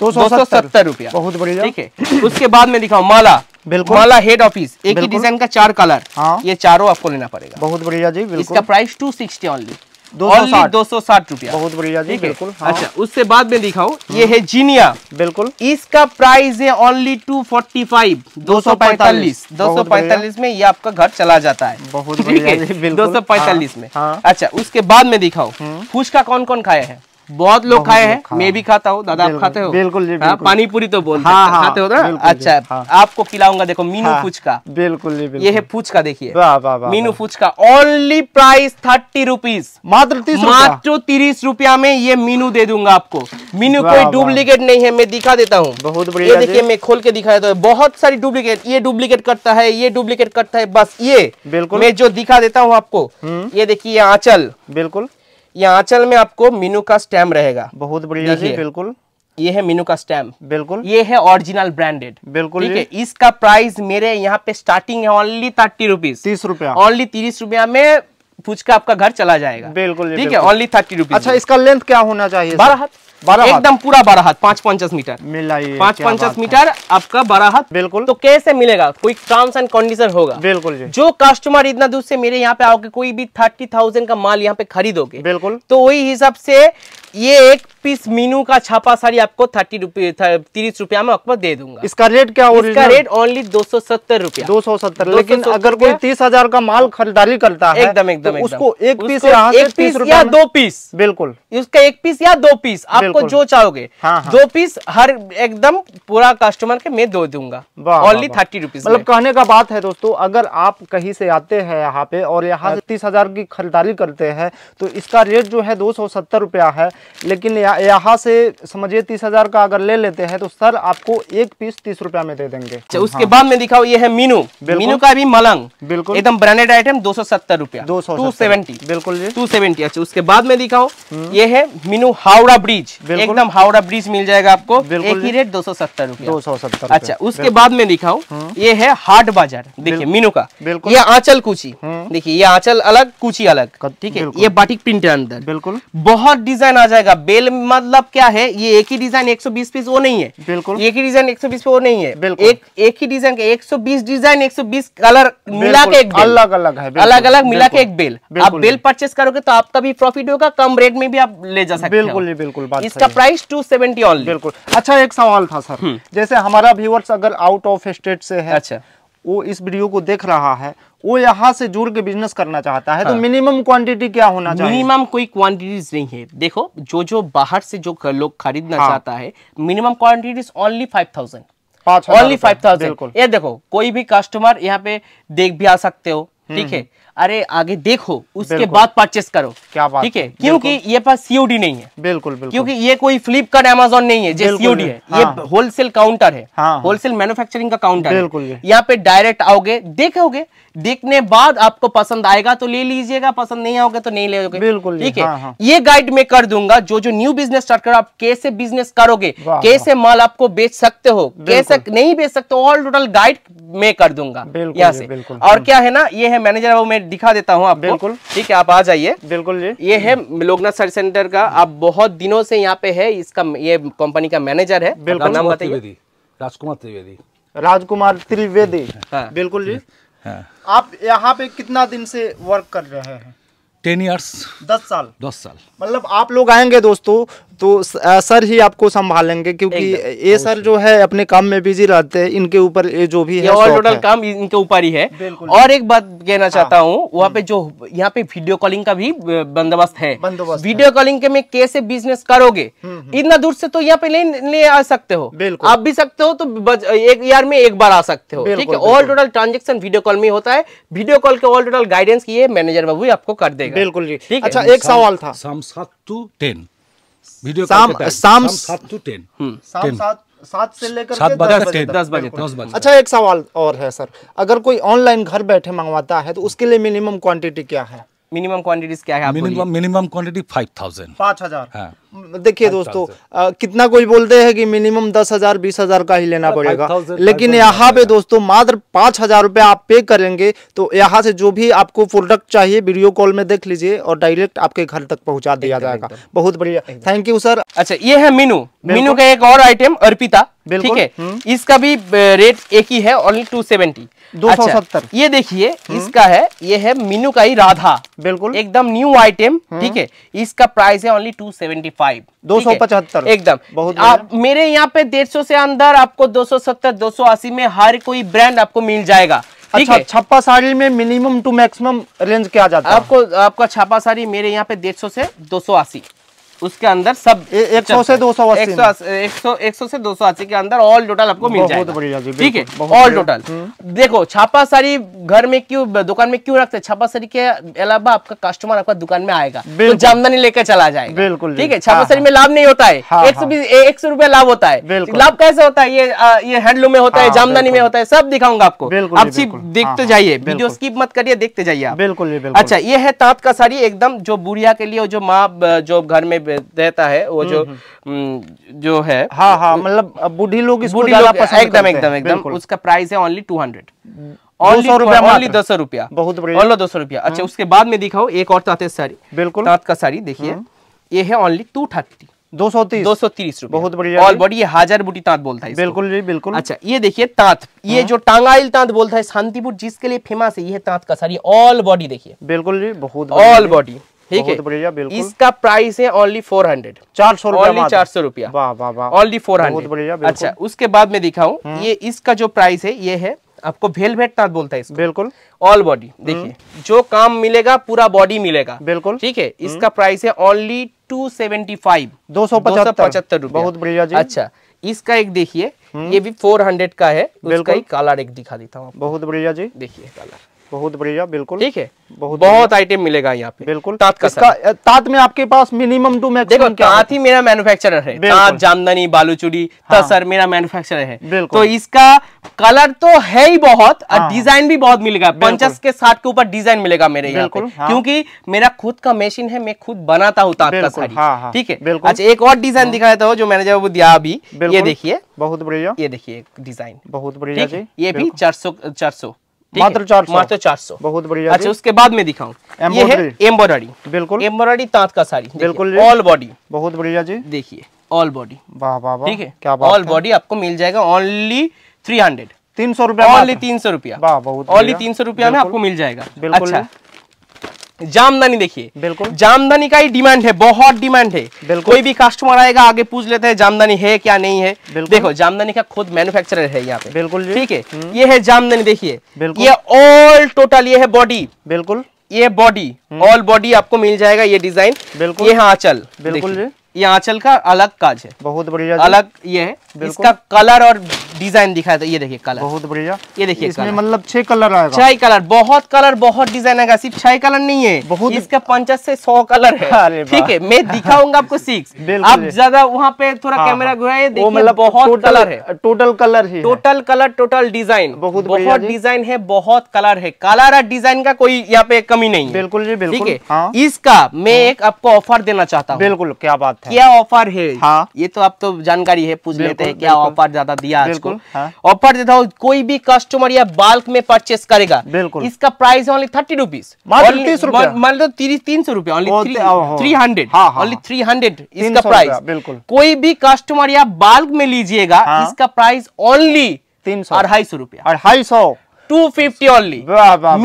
270 रुपया, बहुत बढ़िया। ठीक है, उसके बाद में दिखाओ माला। बिल्कुल, माला हेड ऑफिस, एक ही डिजाइन का चार कलर। हाँ, ये चारों आपको लेना पड़ेगा। बहुत बढ़िया जी। इसका प्राइस 260 ओनली, 260 रुपया, बहुत बढ़िया जी। बिल्कुल। हाँ। अच्छा, उससे बाद में दिखाओ, ये है जीनिया। बिल्कुल, इसका प्राइस है ओनली 245, 245। 245 में ये आपका घर चला जाता है, बहुत बढ़िया जी। 245 में। अच्छा, उसके बाद में दिखाओ, फुचका कौन कौन खाया है? बहुत लोग खाए हैं, मैं भी खाता हूँ। दादा, आप खाते हो? बिल्कुल जी, बिल्कुल। पानी पूरी तो बोलते हैं, खाते हो ना? अच्छा, आपको खिलाऊंगा, देखो मीनू फुचका। बिल्कुल, ये है फुचका, देखिए Meenu phuchka. Only price 30 rupees, मात्र 30 रुपया में ये मीनू दे दूंगा आपको। मीनू कोई डुप्लीकेट नहीं है, मैं दिखा देता हूँ, बहुत बढ़िया। देखिए, मैं खोल के दिखा देता हूँ, बहुत सारी डुप्लीकेट, ये डुप्लीकेट करता है, ये डुप्लीकेट करता है, बस ये। बिल्कुल, मैं जो दिखा देता हूँ आपको, ये देखिए आंचल। बिल्कुल, ये आंचल में आपको मीनू का स्टैम्प रहेगा, बहुत बढ़िया जी। बिल्कुल, ये है मीनू का स्टैम्प। बिल्कुल, ये है ओरिजिनल ब्रांडेड। बिल्कुल, ठीक है, इसका प्राइस मेरे यहाँ पे स्टार्टिंग है ओनली 30 रुपीज, 30 रुपया, ओनली 30 रुपया में फुचका आपका घर चला जाएगा। बिल्कुल, ठीक है, ओनली 30 रुपीज। अच्छा, इसका लेंथ क्या होना चाहिए? 12 हाथ, एकदम पूरा 12 हाथ, 550 मीटर, 550 मीटर आपका 12 हाथ। बिल्कुल, तो कैसे मिलेगा? कोई टर्म्स एंड कंडीशन होगा। बिल्कुल, जो कस्टमर इतना दूर से मेरे यहाँ पे आओगे, कोई भी 30,000 का माल यहाँ पे खरीदोगे, बिल्कुल, तो वही हिसाब से ये एक पीस मीनू का छापा साड़ी आपको 30 रुपया में आपको दे दूंगा। इसका रेट क्या होगा? इसका रेट ओनली 270 रुपया, 270। लेकिन अगर कोई 30,000 का माल खरीदारी करता है, एकदम एकदम, उसको एक पीस या दो पीस, बिल्कुल, उसका एक पीस या दो पीस, आपको जो चाहोगे। दो पीस हर एकदम पूरा कस्टमर के मैं दे दूंगा, ओनली 30 रुपीज। मतलब कहने का बात है दोस्तों, अगर आप कहीं से आते हैं यहाँ पे और यहाँ से 30,000 की खरीदारी करते हैं, तो इसका रेट जो है 270 रुपया है। लेकिन यहाँ से समझिए 30,000 का अगर ले लेते हैं, तो सर आपको एक पीस 30 रुपया में दे देंगे। उसके बाद में दिखाओ, ये है मीनू। मीनू का भी मलंग, बिल्कुल एकदम ब्रांडेड आइटम, 270 रुपया, 270। बिल्कुल, 270। अच्छा, उसके बाद में दिखाओ, ये है मीनू हावड़ा ब्रिज, एकदम हावड़ा ब्रिज मिल जाएगा आपको, एक ही रेट 270 रुपया, 270। अच्छा, उसके बाद में दिखाओ, ये है हाट बाजार। देखिए मीनू का, ये आंचल कुची, देखिए ये आंचल अलग, कुची अलग, ठीक है, ये बाटिक प्रिंट के अंदर। बिल्कुल, बहुत डिजाइन आ जाएगा। बेल मतलब क्या है, ये एक ही डिजाइन 120 पीस वो नहीं है। बिल्कुल, एक ही डिजाइन 120 पीस वो नहीं है। एक ही डिजाइन के 120 डिजाइन, 120 कलर मिला के एक बेल, अलग अलग है, अलग अलग मिला के एक बेल। आप बेल परचेस करोगे तो आपका भी प्रॉफिट होगा, कम रेट में भी आप ले जा सकते हो। बिल्कुल बिल्कुल, इसका प्राइस 270 ऑनली। बिल्कुल। अच्छा, एक सवाल था सर, जैसे हमारा व्यूअर्स अगर आउट ऑफ स्टेट से है, अच्छा, वो इस वीडियो को देख रहा है, वो यहाँ से जुड़ के बिजनेस करना चाहता है, तो मिनिमम क्वांटिटी क्या होना चाहिए? मिनिमम कोई क्वांटिटीज नहीं है। देखो, जो बाहर से जो लोग खरीदना चाहता है, मिनिमम क्वांटिटीज ओनली 5000, ओनली 5000। ये देखो, कोई भी कस्टमर यहाँ पे देख भी आ सकते हो, ठीक है, अरे आगे देखो, उसके बाद परचेस करो, क्या बात, ठीक है, क्योंकि ये पास सीओडी नहीं है। बिल्कुल बिल्कुल, क्योंकि ये कोई फ्लिपकार्ट अमेजोन नहीं है, जो सीओडी है। हाँ, ये होलसेल काउंटर है, होलसेल मैन्युफैक्चरिंग का काउंटर है। यहाँ पे डायरेक्ट आओगे, देखोगे, देखने बाद आपको पसंद आएगा तो ले लीजिएगा, पसंद नहीं आओगे तो नहीं ले लोगे। बिल्कुल, ठीक है, ये गाइड मैं कर दूंगा, जो न्यू बिजनेस स्टार्ट करो, आप कैसे बिजनेस करोगे, कैसे माल आपको बेच सकते हो, कैसे नहीं बेच सकते हो, ऑल टोटल गाइड मैं कर दूंगा यहाँ से। और क्या है ना, ये है मैनेजर, वो मैं दिखा देता हूँ आपको। बिल्कुल, ठीक है, आप आ जाइए। बिल्कुल, ये है लोकनाथ सारी सेंटर का, आप बहुत दिनों से यहाँ पे है, इसका ये कंपनी का मैनेजर है। नाम बताइए। राजकुमार त्रिवेदी, राजकुमार त्रिवेदी। बिल्कुल जी। आप यहाँ पे कितना दिन से वर्क कर रहे हैं? 10 इयर्स, 10 साल। 10 साल, मतलब आप लोग आएंगे दोस्तों तो सर ही आपको संभालेंगे, क्योंकि ये सर जो है अपने काम में बिजी रहते हैं, इनके ऊपर ये जो भी है ऑल टोटल काम इनके ऊपर ही है। और एक बात कहना चाहता हूँ, वहाँ पे जो यहाँ पे वीडियो कॉलिंग का भी बंदोबस्त है, वीडियो कॉलिंग के में कैसे बिजनेस करोगे, इतना दूर से तो यहाँ पे ले आ सकते हो, आप भी सकते हो, तो एक ईयर में एक बार आ सकते हो, ठीक है। All total transaction video call में होता है, वीडियो कॉल के ऑल टोटल गाइडेंस ये मैनेजर बाबू आपको कर देगा। बिल्कुल, ठीक है। अच्छा, एक सवाल था, शाम 7 to 10 वीडियो, शाम 7 to 10, शाम 7 7 से लेकर 10 बजे। अच्छा एक सवाल और है सर, अगर कोई ऑनलाइन घर बैठे मंगवाता है तो उसके लिए मिनिमम क्वांटिटी क्या है? मिनिमम क्वांटिटीज क्या है? Minimum quantity 5000। 5000। देखिए दोस्तों कितना कोई बोलते हैं कि मिनिमम 10,000 20,000 का ही लेना पड़ेगा, लेकिन यहाँ पे दोस्तों मात्र 5,000 रुपये आप पे करेंगे तो यहाँ से जो भी आपको प्रोडक्ट चाहिए वीडियो कॉल में देख लीजिए और डायरेक्ट आपके घर तक पहुँचा दिया जाएगा। बहुत बढ़िया, थैंक यू सर। अच्छा ये है मीनू, मीनू का एक और आइटम अर्पिता, ठीक है, इसका भी रेट एक ही है, ओनली 270। 270। ये देखिए इसका है, ये है मीनू का ही राधा, बिल्कुल एकदम न्यू आइटम, ठीक है, इसका प्राइस है ओनली 275। 275 एकदम। बहुत आप मेरे यहाँ पे 150 से अंदर आपको 270 280 में हर कोई ब्रांड आपको मिल जाएगा। अच्छा छप्पा साड़ी में मिनिमम टू मैक्सिमम रेंज क्या जाता है? आपको आपका छापा साड़ी मेरे यहाँ पे 150 से 280 उसके अंदर सब 100 से 280 के अंदर ऑल टोटल आपको मिल जाएगा, ठीक है, ऑल टोटल। देखो छापा साड़ी घर में क्यों, दुकान में क्यों रखते हैं? छापा साड़ी के अलावा आपका कस्टमर आपका दुकान में आएगा तो जामदानी लेकर चला जाएगा, बिल्कुल, ठीक है। छापा साड़ी में लाभ नहीं होता है, 120-100 रुपया लाभ होता है। लाभ कैसे होता है? ये हैंडलूम में होता है, जामदानी में होता है, सब दिखाऊंगा आपको, आप सिर्फ देखते जाइए, वीडियो स्किप मत करिए, देखते जाइए आप, बिल्कुल। अच्छा ये है तांत का साड़ी, एकदम जो बुढ़िया के लिए, जो माँ जो घर में रहता है, वो जो है, हाँ हाँ, मतलब बूढ़ी लोग इसको ज्यादा पसंद करते हैं, एकदम एकदम। उसका प्राइस है ओनली 200, ओनली 200 रुपया। बहुत बढ़िया, ओनली 200 रुपया। अच्छा उसके बाद में दिखाओ एक और ताँत साड़ी, बिल्कुल ताँत का साड़ी, देखिए ये है ओनली 230। 230 रुपए, बहुत बढ़िया। और बड़ी ये हाजर बूटी तांत बोलता है, बिल्कुल जी बिल्कुल। अच्छा ये देखिए तांत, ये जो टांगाइल तांत बोलता है शांतिपुर, जिसके लिए फेमस है, ये तांत का साड़ी ऑल बॉडी, देखिए बिल्कुल जी, बहुत ऑल बॉडी, ठीक है, बढ़िया बिल्कुल। इसका प्राइस है ओनली 400, 400 रुपया, ओनली 400। अच्छा उसके बाद में दिखाऊं, ये इसका जो प्राइस है, ये है आपको वेलवेट तांत बोलता है इसको, बिल्कुल ऑल बॉडी, देखिए जो काम मिलेगा पूरा बॉडी मिलेगा, बिल्कुल, ठीक है। इसका प्राइस है ओनली 275, 275 रुपया, बहुत बढ़िया जी। अच्छा इसका एक देखिए, ये भी 400 का है, उसका ही कलर एक दिखा देता हूँ, बहुत बढ़िया जी, देखिए कलर, बहुत बढ़िया बिल्कुल, ठीक है, बहुत आइटम मिलेगा यहाँ पे, बिल्कुल। ताँत का इसका, ताँत में आपके पास मिनिमम टू मैक्सिमम, देखो ताँत ही मेरा मैन्युफैक्चरर है, ताँत जामदानी बालूचुड़ी तसर मेरा मैन्युफैक्चरर है, तो इसका कलर तो है ही बहुत और डिजाइन भी बहुत मिलेगा, 50 के 60 के ऊपर डिजाइन मिलेगा मेरे यहाँ पे, क्योंकि मेरा खुद का मशीन है, मैं खुद बनाता हूँ ताँत का साड़ी, ठीक है। अच्छा एक और डिजाइन दिखाया था जो मैंने जब दिया अभी, ये देखिए बहुत बढ़िया, ये देखिए डिजाइन बहुत बढ़िया, ये भी 400 मात्र 400, बहुत बढ़िया। अच्छा उसके बाद में दिखाऊं, ये है एम्ब्रॉयडरी, बिल्कुल एम्ब्रॉयडरी तांत का साड़ी, बिल्कुल ऑल बॉडी, बहुत बढ़िया जी, देखिए ऑल बॉडी, वाह वाह, ठीक है, क्या ऑल बॉडी आपको मिल जाएगा ओनली 300, 300 रुपया, ओनली 300 रुपया, ओनली 300 रुपया में आपको मिल जाएगा। अच्छा जामदानी, देखिए बिल्कुल जामदानी का ही डिमांड है, बहुत डिमांड है, कोई भी कस्टमर आएगा आगे पूछ लेते हैं जामदानी है क्या नहीं है, देखो जामदानी का खुद मैन्युफैक्चरर है यहाँ पे, बिल्कुल ठीक है। ये है जामदानी, देखिए ये ऑल टोटल, ये है बॉडी, बिल्कुल ये बॉडी ऑल बॉडी आपको मिल जाएगा, ये डिजाइन बिल्कुल, ये है आंचल, बिल्कुल ये आंचल का अलग काज है, बहुत बढ़िया अलग, ये है इसका कलर और डिजाइन दिखाया था, ये देखिए कलर बहुत बढ़िया, ये देखिए इसमें मतलब 6 कलर आएगा, 6 कलर, बहुत कलर बहुत डिजाइन आएगा, सिर्फ 6 कलर नहीं है, बहुत इसका 50 से 100 कलर है, ठीक है। मैं दिखाऊंगा आपको 6, आप ज्यादा वहाँ पे थोड़ा कैमरा घुराइए, देखिए बहुत कलर है, टोटल कलर है, टोटल कलर टोटल डिजाइन, बहुत बहुत डिजाइन है, बहुत कलर है, कलर और डिजाइन का कोई यहाँ पे कमी नहीं है, बिल्कुल जी बिल्कुल, ठीक है। इसका मैं एक आपको ऑफर देना चाहता हूँ, बिल्कुल क्या बात, क्या ऑफर है, ये तो आप तो जानकारी है, पूछ लेते हैं क्या ऑफर ज्यादा दिया आज को। ऑफर देता हूँ, कोई भी कस्टमर या बल्क में परचेस करेगा, इसका प्राइस ओनली 30 रुपीज, मतलब 300 रुपया, ओनली 300, इसका प्राइस, बिल्कुल कोई भी कस्टमर या बल्क में लीजिएगा, इसका प्राइस ओनली 300 रुपया, 250, 250 ओनली,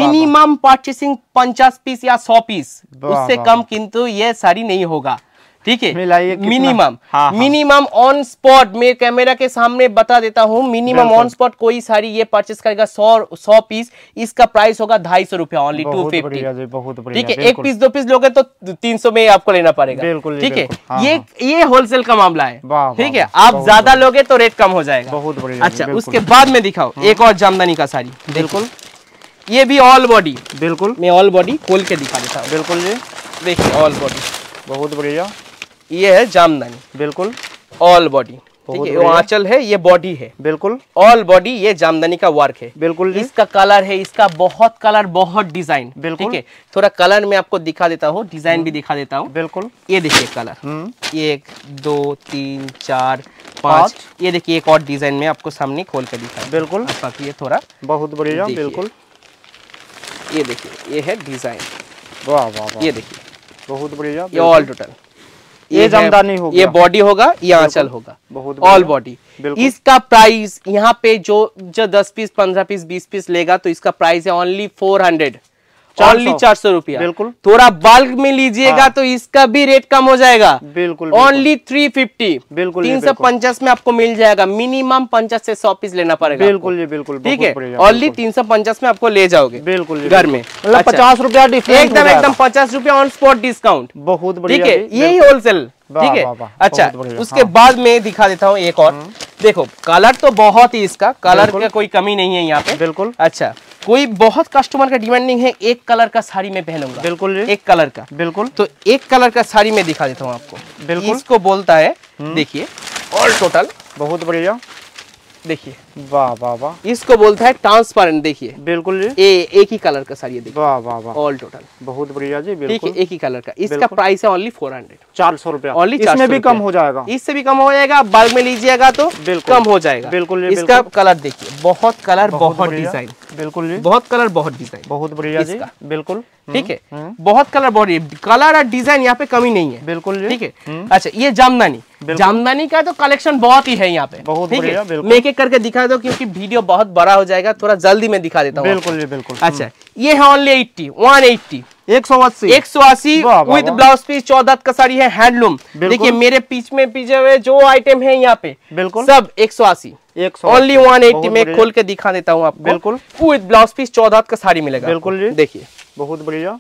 मिनिमम परचेसिंग 50 पीस या 100 पीस, उससे कम किंतु ये साड़ी नहीं होगा, ठीक है। मिनिमम मिनिमम ऑन स्पॉट, मैं कैमरा के सामने बता देता हूँ, मिनिमम ऑन स्पॉट कोई साड़ी ये परचेस करेगा 100 पीस, इसका प्राइस होगा 250 रुपया, ओनली 250, ठीक है। 1 पीस 2 पीस लोगे तो 300 में आपको लेना पड़ेगा, बिल्कुल ठीक है। ये होलसेल का मामला है, ठीक है, आप ज्यादा लोगे तो रेट कम हो जाएगा, बहुत बढ़िया। अच्छा उसके बाद में दिखाओ एक और जामदानी का साड़ी, बिल्कुल ये भी ऑल बॉडी, बिल्कुल मैं ऑल बॉडी खोल के दिखा देता हूँ, बिल्कुल जी देखिए ऑल बॉडी, बहुत बढ़िया, ये है जामदानी, बिल्कुल ऑल बॉडी, ठीक है, वो आंचल है, ये बॉडी है, बिल्कुल ऑल बॉडी ये जामदानी का वर्क है, बिल्कुल इसका कलर है, इसका बहुत कलर, बहुत डिजाइन, बिल्कुल ठीक है। थोड़ा कलर में आपको दिखा देता हूँ, डिजाइन भी दिखा देता हूँ, बिल्कुल ये देखिए कलर, 1 2 3 4 5, ये देखिए एक और डिजाइन में आपको सामने खोल कर दिखा, बिल्कुल ये थोड़ा बहुत बढ़िया, बिल्कुल ये देखिए, ये है डिजाइन, वाह वाह, ये देखिए बहुत बढ़िया, ये ऑल टोटल ये जामदानी होगा, ये बॉडी होगा, ये आंचल होगा, ऑल बॉडी। इसका प्राइस यहाँ पे जो 10 पीस 15 पीस 20 पीस लेगा तो इसका प्राइस है ओनली 400, ओनली 400 रुपया। बिल्कुल थोड़ा बल्क में लीजिएगा हाँ। तो इसका भी रेट कम हो जाएगा, बिल्कुल ओनली 350, बिल्कुल 350 में आपको मिल जाएगा। मिनिमम 50 से 100 पीस लेना पड़ेगा, बिल्कुल बिल्कुल ठीक है, ओनली 350 में आपको ले जाओगे, बिल्कुल घर में, मतलब 50 रुपया एकदम एकदम 50 रुपया ऑन स्पॉट डिस्काउंट, बहुत ठीक है, यही होलसेल ठीक है। अच्छा उसके बाद में दिखा देता हूँ एक और, देखो कलर तो बहुत ही, इसका कलर का कोई कमी नहीं है यहाँ पे, बिल्कुल अच्छा, कोई बहुत कस्टमर का डिमांड नहीं है एक कलर का साड़ी में पहनूंगा, बिल्कुल एक कलर का, बिल्कुल तो एक कलर का साड़ी में दिखा देता हूँ आपको, बिल्कुल इसको बोलता है, देखिए ऑल टोटल बहुत बढ़िया, देखिए वाह वाह वाह, इसको बोलता है ट्रांसपेरेंट, देखिए बिल्कुल एक ही कलर का साड़ी, वाह वाह वाह, ऑल टोटल बहुत बढ़िया जी, बिल्कुल एक ही कलर का, इसका प्राइस है ओनली 400, 400 रुपया ओनली, इसमें भी कम हो जाएगा, इससे भी कम हो जाएगा, बल्क में लीजिएगा तो कम हो जाएगा, बिल्कुल इसका कलर देखिए, बहुत कलर बहुत डिजाइन, बिल्कुल बहुत कलर बहुत डिजाइन, बहुत बढ़िया जी, बिल्कुल ठीक है, बहुत कलर बॉडी, कलर और डिजाइन यहाँ पे कमी नहीं है, बिल्कुल ठीक है। अच्छा ये जामदानी, जामदानी का तो कलेक्शन बहुत ही है यहाँ पे, बहुत ठीक है, मैं एक एक करके दिखा दो क्योंकि वीडियो बहुत बड़ा हो जाएगा, थोड़ा जल्दी में दिखा देता हूँ, बिल्कुल बिल्कुल। अच्छा ये है ओनली 180, 180 विद ब्लाउज पीस, 14 का साड़ी है, हैंडलूम, देखिए मेरे पीछे में पीछे हुए जो आइटम है यहाँ पे बिल्कुल सब 180, ओनली 180 में खोल के दिखा देता हूँ आपको, बिल्कुल विद ब्लाउज पीस 14 का साड़ी मिलेगा, बिल्कुल देखिए बहुत बढ़िया,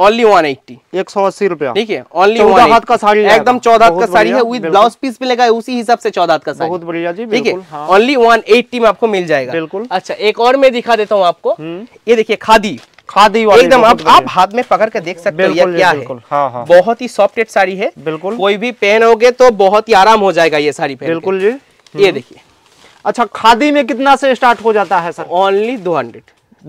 ओनली 180, 180 रुपया ठीक है, ओनली 14 हाथ का साड़ी एकदम 14 का साड़ी है, विद ब्लाउज पीस मिलेगा उसी हिसाब से 14 का साड़ी, बहुत बढ़िया जी ठीक है, ओनली 180 में आपको मिल जाएगा, बिल्कुल। अच्छा एक और मैं दिखा देता हूँ आपको, ये देखिए खादी, खादी वाली एकदम, आप हाथ में पकड़ के देख सकते हो ये क्या है, हाँ हाँ। बहुत ही सॉफ्टेड साड़ी है, बिल्कुल कोई भी पहनोगे तो बहुत ही आराम हो जाएगा ये साड़ी पहन, बिल्कुल जी ये देखिए। अच्छा खादी में कितना से स्टार्ट हो जाता है सर? ओनली 200,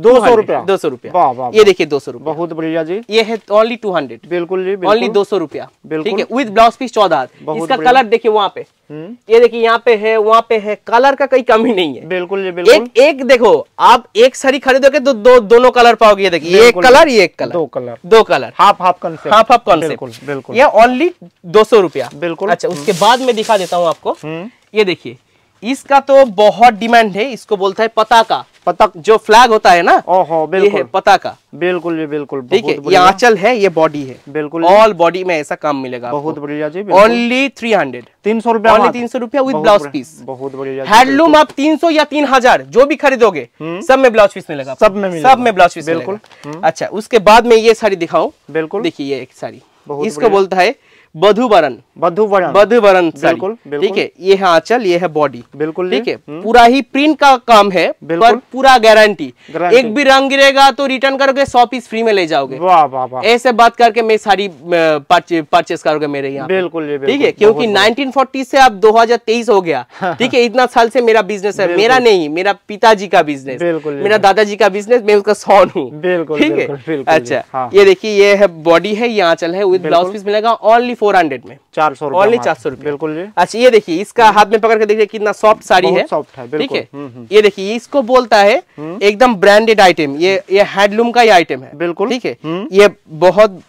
200 रुपया, 200 रुपया ये देखिए 200 रुपया, बहुत बढ़िया जी, ये है ओनली 200, बिल्कुल जी ओनली 200 रुपया ठीक है, विद ब्लाउज पीस 14। इसका कलर देखिए वहाँ पे, ये देखिए यहाँ पे है, वहाँ पे है, कलर का कोई कमी नहीं है, बिल्कुल जी बिल्कुल। एक देखो आप एक साड़ी खरीदोगे तो दोनों कलर पाओगे, ये देखिए एक कलर ये एक कलर, दो कलर हाफ हाफ कॉन्सेप्ट, बिल्कुल ये ओनली 200 रुपया बिल्कुल। अच्छा उसके बाद में दिखा देता हूँ आपको, ये देखिए इसका तो बहुत डिमांड है, इसको बोलता है पताका, पतक जो फ्लैग होता है ना, ओहो बिल्कुल पताका, बिल्कुल बिल्कुल ठीक है, ये आंचल है, ये बॉडी है, बिल्कुल ऑल बॉडी में ऐसा काम मिलेगा, बहुत बढ़िया जी, ओनली 300, 300 रुपया ओनली 300 रुपया विद ब्लाउज पीस, बहुत बढ़िया। हैंडलूम आप 300 या 3000 जो भी खरीदोगे सब में ब्लाउज पीस मिलेगा, सब में ब्लाउज पीस बिल्कुल। अच्छा उसके बाद में ये साड़ी दिखाऊं, बिल्कुल देखिए ये एक साड़ी, इसको बोलता है बधुवरण बिल्कुल ठीक है, ये है आंचल, ये है बॉडी, बिल्कुल ठीक है, पूरा ही प्रिंट का काम है, पर पूरा गारंटी, एक भी रंग गिरेगा तो रिटर्न करोगे 100 पीस फ्री में ले जाओगे, वाह वाह, ऐसे बात करके मैं साड़ी परचेस करोगे मेरे यहाँ, बिल्कुल ठीक है, क्योंकि 1940 से अब 2023 हो गया ठीक है, इतना साल से मेरा बिजनेस है, मेरा नहीं मेरा पिताजी का बिजनेस, मेरा दादाजी का बिजनेस, मैं उसका सौन हूँ, बिल्कुल ठीक है। अच्छा ये देखिए ये है बॉडी है, ये आंचल है, विद ब्लाउज पीस मिलेगा ओनली 400 में, 400 ओनली 400 रुपये बिल्कुल। अच्छा ये देखिए इसका हाथ में पकड़ के देखिए कितना सॉफ्ट साड़ी है, सॉफ्ट है ठीक है, ये देखिए इसको बोलता है एकदम ब्रांडेड आइटम, ये हैंडलूम का ही आइटम है, बिल्कुल ठीक है, ये बहुत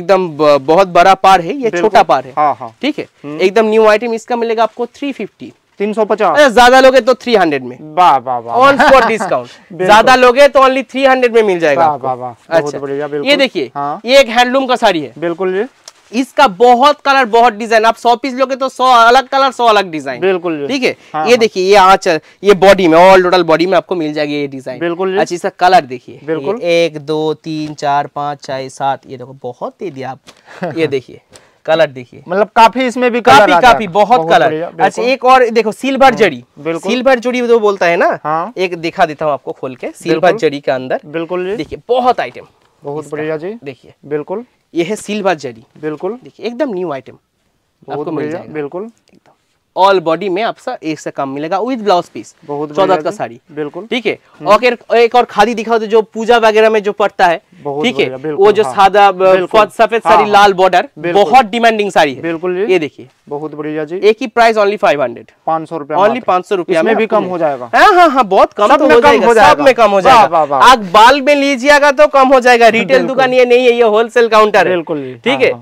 एकदम बहुत बड़ा पार है, ये छोटा पार है ठीक है, एकदम न्यू आइटम, इसका मिलेगा आपको 350, 350, ज्यादा लोगे तो 300 में, ऑन स्पॉट डिस्काउंट, ज्यादा लोगे तो ओनली 300 में मिल जाएगा। अच्छा ये देखिए ये एक हैंडलूम का साड़ी है, बिल्कुल इसका बहुत कलर बहुत डिजाइन, आप 100 पीस लोगे तो 100 अलग कलर 100 अलग डिजाइन, बिल्कुल ठीक है। ये देखिए ये आंचल, ये बॉडी में ऑल टोटल बॉडी में आपको मिल जाएगी ये डिजाइन, बिल्कुल। अच्छा इसका कलर देखिए, बिल्कुल 1 2 3 4 5 6 7, ये देखो बहुत दे दिया आप, ये देखिए कलर देखिए, मतलब काफी इसमें भी कलर काफी बहुत कलर। अच्छा एक और देखो सिल्वर जड़ी, सिल्वर जड़ी जो बोलता है ना, एक दिखा देता हूँ आपको खोल के, सिल्वर जड़ी के अंदर बिल्कुल देखिए बहुत आइटम, बहुत बढ़िया जी देखिए बिल्कुल, ये है सिल्वर जड़ी, बिल्कुल देखिए एकदम न्यू आइटम आपको मिल जाएगा, बिल्कुल एकदम ऑल बॉडी में आपका एक से कम मिलेगा विद ब्लाउज पीस 14 का साड़ी बिल्कुल ठीक है। और एक और खादी दिखाओ तो जो पूजा वगैरह में जो पड़ता है ठीक है, वो जो सादा सफेद साड़ी लाल बॉर्डर बहुत डिमांडिंग साड़ी है बिल्कुल, ये देखिए बहुत बढ़िया जी। एक ही प्राइस ओनली 500 ₹500 ओनली 500 में भी कम हो जाएगा। हाँ हाँ बहुत कम तो हो जाएगा, सब में कम हो जाएगा। आप बाल में लीजिएगा तो कम हो जाएगा, रिटेल दुकान ये नहीं है, ये होलसेल काउंटर है बिल्कुल ठीक है।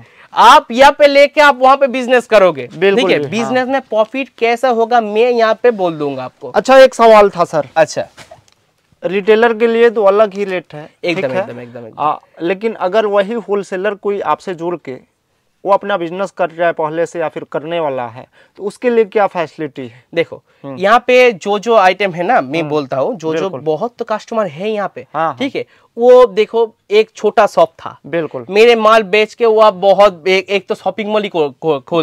आप यहाँ पे लेके आप वहाँ पे बिजनेस करोगे ठीक है, बिजनेस में प्रॉफिट कैसा होगा मैं यहाँ पे बोल दूंगा आपको। अच्छा एक सवाल था सर, अच्छा रिटेलर के लिए तो अलग ही रेट है एकदम, लेकिन अगर वही होलसेलर कोई आपसे जुड़ के वो अपना बिजनेस कर रहा है पहले से या फिर करने वाला है तो उसके लिए क्या फैसिलिटी है? देखो यहाँ पे जो जो आइटम है ना मैं बोलता हूँ, जो जो बहुत तो कस्टमर है यहाँ पे ठीक है, वो देखो एक छोटा शॉप था बिल्कुल, मेरे माल बेच के वो बहुत एक तो शॉपिंग मॉल ही खोल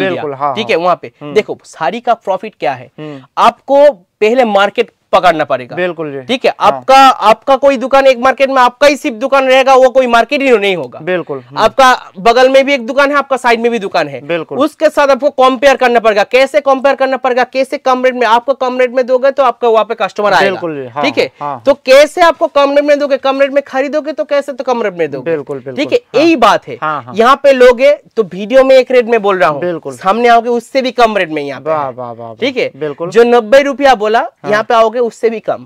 दिया ठीक है। वहाँ पे देखो साड़ी का प्रॉफिट क्या है, आपको पहले मार्केट पकड़ना पड़ेगा बिल्कुल ठीक है। आपका आपका कोई दुकान एक मार्केट में आपका ही सिर्फ दुकान रहेगा, वो कोई मार्केट ही नहीं होगा बिल्कुल। आपका बगल में भी एक दुकान है, आपका साइड में भी दुकान है बिल्कुल, उसके साथ आपको कंपेयर करना पड़ेगा। कैसे कंपेयर करना पड़ेगा, कैसे कम रेट में, आपको कम रेट में दोगे तो आपका वहाँ पे कस्टमर आएगा ठीक है। तो कैसे आपको कम रेट में दोगे, कम रेट में खरीदोगे तो कैसे तो कम रेट में दोगे बिल्कुल ठीक है, यही बात है। यहाँ पे लोगे तो वीडियो में एक रेट में बोल रहा हूँ बिल्कुल, सामने आओगे उससे भी कम रेट में यहाँ ठीक है बिल्कुल, जो 90 रुपया बोला यहाँ पे आओगे उससे भी कम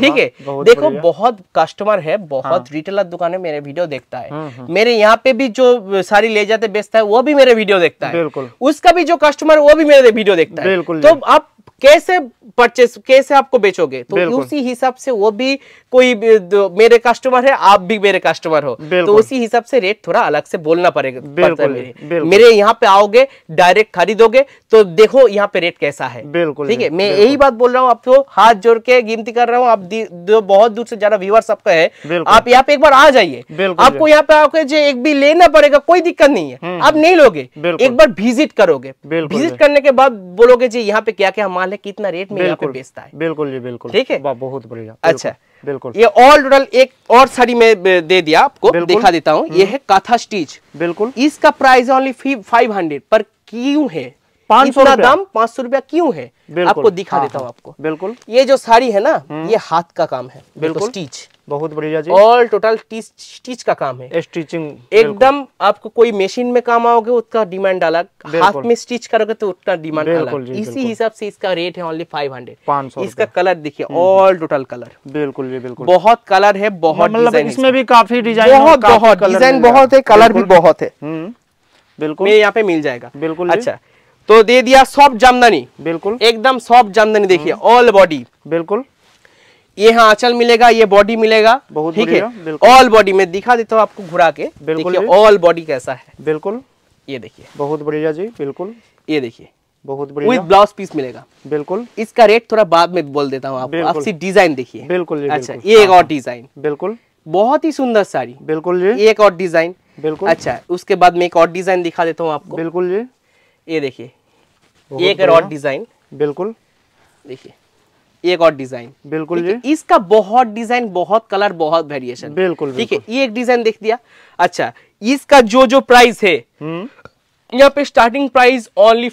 ठीक है। देखो बहुत कस्टमर है, बहुत रिटेलर दुकानें मेरे वीडियो देखता है, मेरे यहाँ पे भी जो साड़ी ले जाते बेचता है वो भी मेरे वीडियो देखता है, उसका भी जो कस्टमर वो भी मेरे वीडियो देखता है। तो आप कैसे परचेस कैसे आपको बेचोगे, तो उसी हिसाब से वो भी कोई मेरे कस्टमर है, आप भी मेरे कस्टमर हो, तो उसी हिसाब से रेट थोड़ा अलग से बोलना पड़ेगा बिल्कुल। मेरे यहाँ पे आओगे डायरेक्ट खरीदोगे तो देखो यहाँ पे रेट कैसा है बिल्कुल ठीक है। मैं यही बात बोल रहा हूँ आपको, हाथ जोड़ के गिनती कर रहा हूँ, आप बहुत दूर से ज्यादा व्यूअर्स आपका है, आप यहाँ पे एक बार आ जाइए, आपको यहाँ पे आके जो एक भी लेना पड़ेगा कोई दिक्कत नहीं है, आप नहीं लोगे एक बार विजिट करोगे, विजिट करने के बाद बोलोगे जी यहाँ पे क्या क्या माल है, कितना रेट में यहाँ पे बेचता है बिल्कुल ये बिल्कुल ठीक है बहुत बढ़िया। अच्छा बिल्कुल ये ऑल टोटल एक और साड़ी में दे दिया आपको, दिखा देता हूँ। ये है काथा स्टिच बिल्कुल, इसका प्राइस ओनली 500 पर क्यों है 500 रुपया क्यों है आपको दिखा देता हूँ आपको बिल्कुल। ये जो साड़ी है ना ये हाथ का काम है बिल्कुल, स्टिच बहुत बढ़िया जी, ऑल टोटल स्टिच का काम है, स्टिचिंग एकदम। आपको कोई मशीन में काम आओगे उसका डिमांड अलग, हाथ में स्टिच करोगे तो उसका डिमांड अलग, इसी हिसाब से इसका रेट है ओनली 500। इसका कलर देखिए ऑल टोटल कलर बिल्कुल बिल्कुल, बहुत कलर है, बहुत डिजाइन, इसमें भी काफी डिजाइन, बहुत डिजाइन बहुत है, कलर भी बहुत है बिल्कुल, यहाँ पे मिल जाएगा बिल्कुल। अच्छा तो दे दिया सॉफ्ट जामदानी बिल्कुल, एकदम सॉफ्ट जामदानी देखिए ऑल बॉडी बिल्कुल, ये यहाँ आंचल मिलेगा, ये बॉडी मिलेगा बहुत ठीक है। ऑल बॉडी में दिखा देता हूँ आपको घुरा के, देखिए ऑल बॉडी कैसा है बिल्कुल, ये देखिए बहुत बढ़िया जी बिल्कुल, ये देखिए बहुत बढ़िया, विद ब्लाउज पीस मिलेगा बिल्कुल। इसका रेट थोड़ा बाद में बोल देता हूँ आपको, आप सिर्फ डिजाइन देखिए बिल्कुल। अच्छा ये एक और डिजाइन बिल्कुल, बहुत ही सुंदर साड़ी बिल्कुल, ये एक और डिजाइन बिल्कुल। अच्छा उसके बाद में एक और डिजाइन दिखा देता हूँ आपको बिल्कुल, ये देखिए एक और डिजाइन बिल्कुल, देखिए एक और डिजाइन बिल्कुल। इसका बहुत डिजाइन, बहुत कलर, बहुत वेरिएशन बिल्कुल ठीक है। ये एक डिजाइन देख दिया। अच्छा इसका जो जो प्राइस है यहाँ पे स्टार्टिंग प्राइस ओनली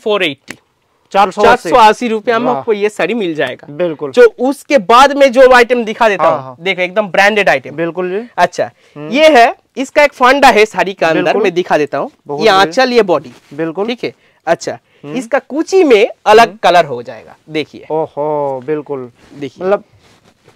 480 480 रुपया में आपको ये साड़ी मिल जाएगा बिल्कुल। जो उसके बाद में जो आइटम दिखा देता हूँ देखो एकदम ब्रांडेड आइटम बिल्कुल। अच्छा ये है, इसका एक फंडा है साड़ी का अंदर, मैं दिखा देता हूँ, ये आंचल ये बॉडी बिल्कुल ठीक है। अच्छा इसका कूची में अलग कलर हो जाएगा देखिए, ओहो बिल्कुल देखिए, मतलब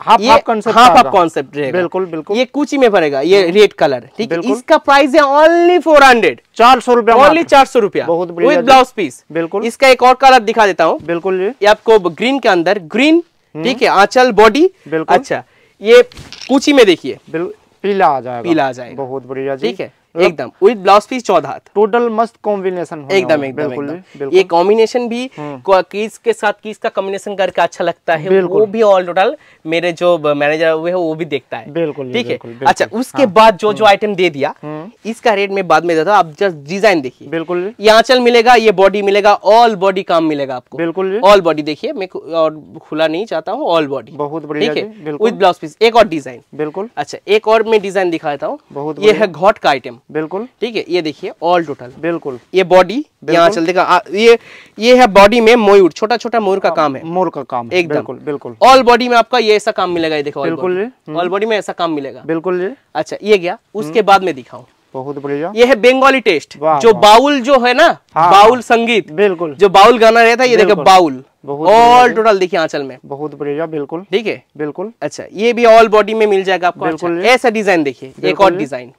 हाफ कॉन्सेप्ट रहेगा बिल्कुल बिल्कुल। ये कूची में भरेगा ये रेड कलर ठीक है। इसका प्राइस है ओनली 400 400 रुपया, ओनली 400 रुपया बहुत बढ़िया विद ब्लाउज पीस बिल्कुल। इसका एक और कलर दिखा देता हूँ बिल्कुल, ये आपको ग्रीन के अंदर ग्रीन ठीक है, आंचल बॉडी बिल्कुल। अच्छा ये कूची में देखिए पीला आ जाएगा, पीला आ जाएगा बहुत बढ़िया ठीक है एकदम, विद ब्लाउज पीस 14। टोटल मस्त कॉम्बिनेशन एकदम एकदम, ये कॉम्बिनेशन भी किस के साथ किस का कॉम्बिनेशन करके अच्छा लगता है वो भी ऑल टोटल मेरे जो मैनेजर हुए हैं वो भी देखता है बिल्कुल ठीक है। अच्छा उसके बाद जो जो आइटम दे दिया इसका रेट में बाद में देता हूँ, आप जस्ट डिजाइन देखिए बिल्कुल। ये आंचल मिलेगा, ये बॉडी मिलेगा, ऑल बॉडी काम मिलेगा आपको बिल्कुल। ऑल बॉडी देखिए, मैं और खुला नहीं चाहता हूँ, ऑल बॉडी बहुत बढ़िया ठीक है विद ब्लाउज पीस। एक और डिजाइन बिल्कुल। अच्छा एक और मैं डिजाइन दिखाता हूँ, ये है घॉट का आइटम बिल्कुल ठीक है। ये देखिए ऑल टोटल बिल्कुल, ये बॉडी यहाँ चल देगा, ये है बॉडी में मयूर, छोटा छोटा मयूर का काम है, मोर का काम एकदम बिल्कुल बिल्कुल। ऑल बॉडी में आपका ये ऐसा काम मिलेगा, ये देखो बिल्कुल ऑल बॉडी में ऐसा काम मिलेगा बिल्कुल। अच्छा ये गया, उसके बाद में दिखाऊं बहुत बढ़िया, ये है बंगाली टेस्ट, जो बाउल जो है ना, हाँ, बाउल संगीत बिल्कुल, जो बाउल गाना रहता है ये देखो बाउल, ऑल टोटल देखिए आंचल में बहुत बढ़िया बिल्कुल ठीक है बिल्कुल। अच्छा ये भी ऑल बॉडी में मिल जाएगा आपको बिल्कुल। ऐसा डिजाइन देखिए, एक और डिजाइन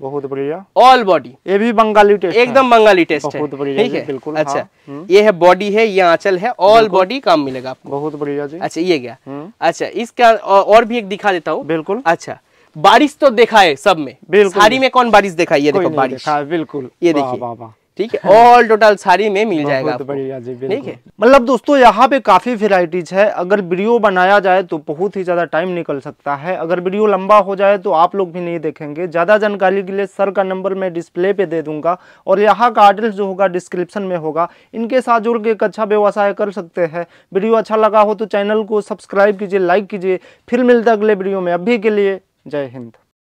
बहुत बढ़िया, ऑल बॉडी, ये भी बंगाली टेस्ट एकदम बंगाली टेस्ट है ठीक है बिल्कुल। अच्छा ये है बॉडी है, ये आंचल है, ऑल बॉडी काम मिलेगा आपको बहुत बढ़िया जी। अच्छा ये गया, अच्छा इसका और भी एक दिखा देता हूँ बिल्कुल। अच्छा बारिश तो देखा है सब में, साड़ी में कौन बारिश देखा है, ये देखो बारिश बिल्कुल, ये देखिए ठीक है। ऑल टोटल साड़ी में मिल जाएगा बढ़िया जी ठीक है। मतलब दोस्तों यहाँ पे काफी वेराइटीज है, अगर वीडियो बनाया जाए तो बहुत ही ज्यादा टाइम निकल सकता है, अगर वीडियो लंबा हो जाए तो आप लोग भी नहीं देखेंगे। ज्यादा जानकारी के लिए सर का नंबर मैं डिस्प्ले पे दे दूंगा और यहाँ का एड्रेस जो होगा डिस्क्रिप्शन में होगा, इनके साथ जुड़ के एक अच्छा व्यवसाय कर सकते हैं। वीडियो अच्छा लगा हो तो चैनल को सब्सक्राइब कीजिए, लाइक कीजिए, फिर मिलता अगले वीडियो में। अभी के लिए जय हिंद।